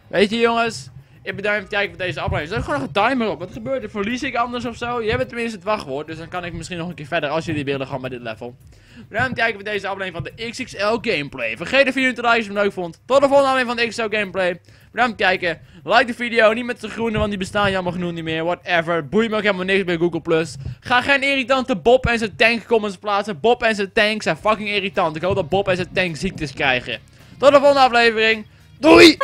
Weet je, jongens. Ik bedankt voor het kijken voor deze aflevering. Zet gewoon nog een timer op. Wat gebeurt er? Verlies ik anders of zo? Jij bent tenminste het wachtwoord. Dus dan kan ik misschien nog een keer verder als jullie willen gaan bij dit level. Bedankt voor het kijken voor deze aflevering van de XXL Gameplay. Vergeet de video te liken als je hem leuk vond. Tot de volgende aflevering van de XXL Gameplay. Bedankt voor het kijken. Like de video. Niet met de groene, want die bestaan jammer genoeg niet meer. Whatever. Boeit me ook helemaal niks bij Google+. Ga geen irritante Bob en zijn tank comments plaatsen. Bob en zijn tank zijn fucking irritant. Ik hoop dat Bob en zijn tank ziektes krijgen. Tot de volgende aflevering. Doei!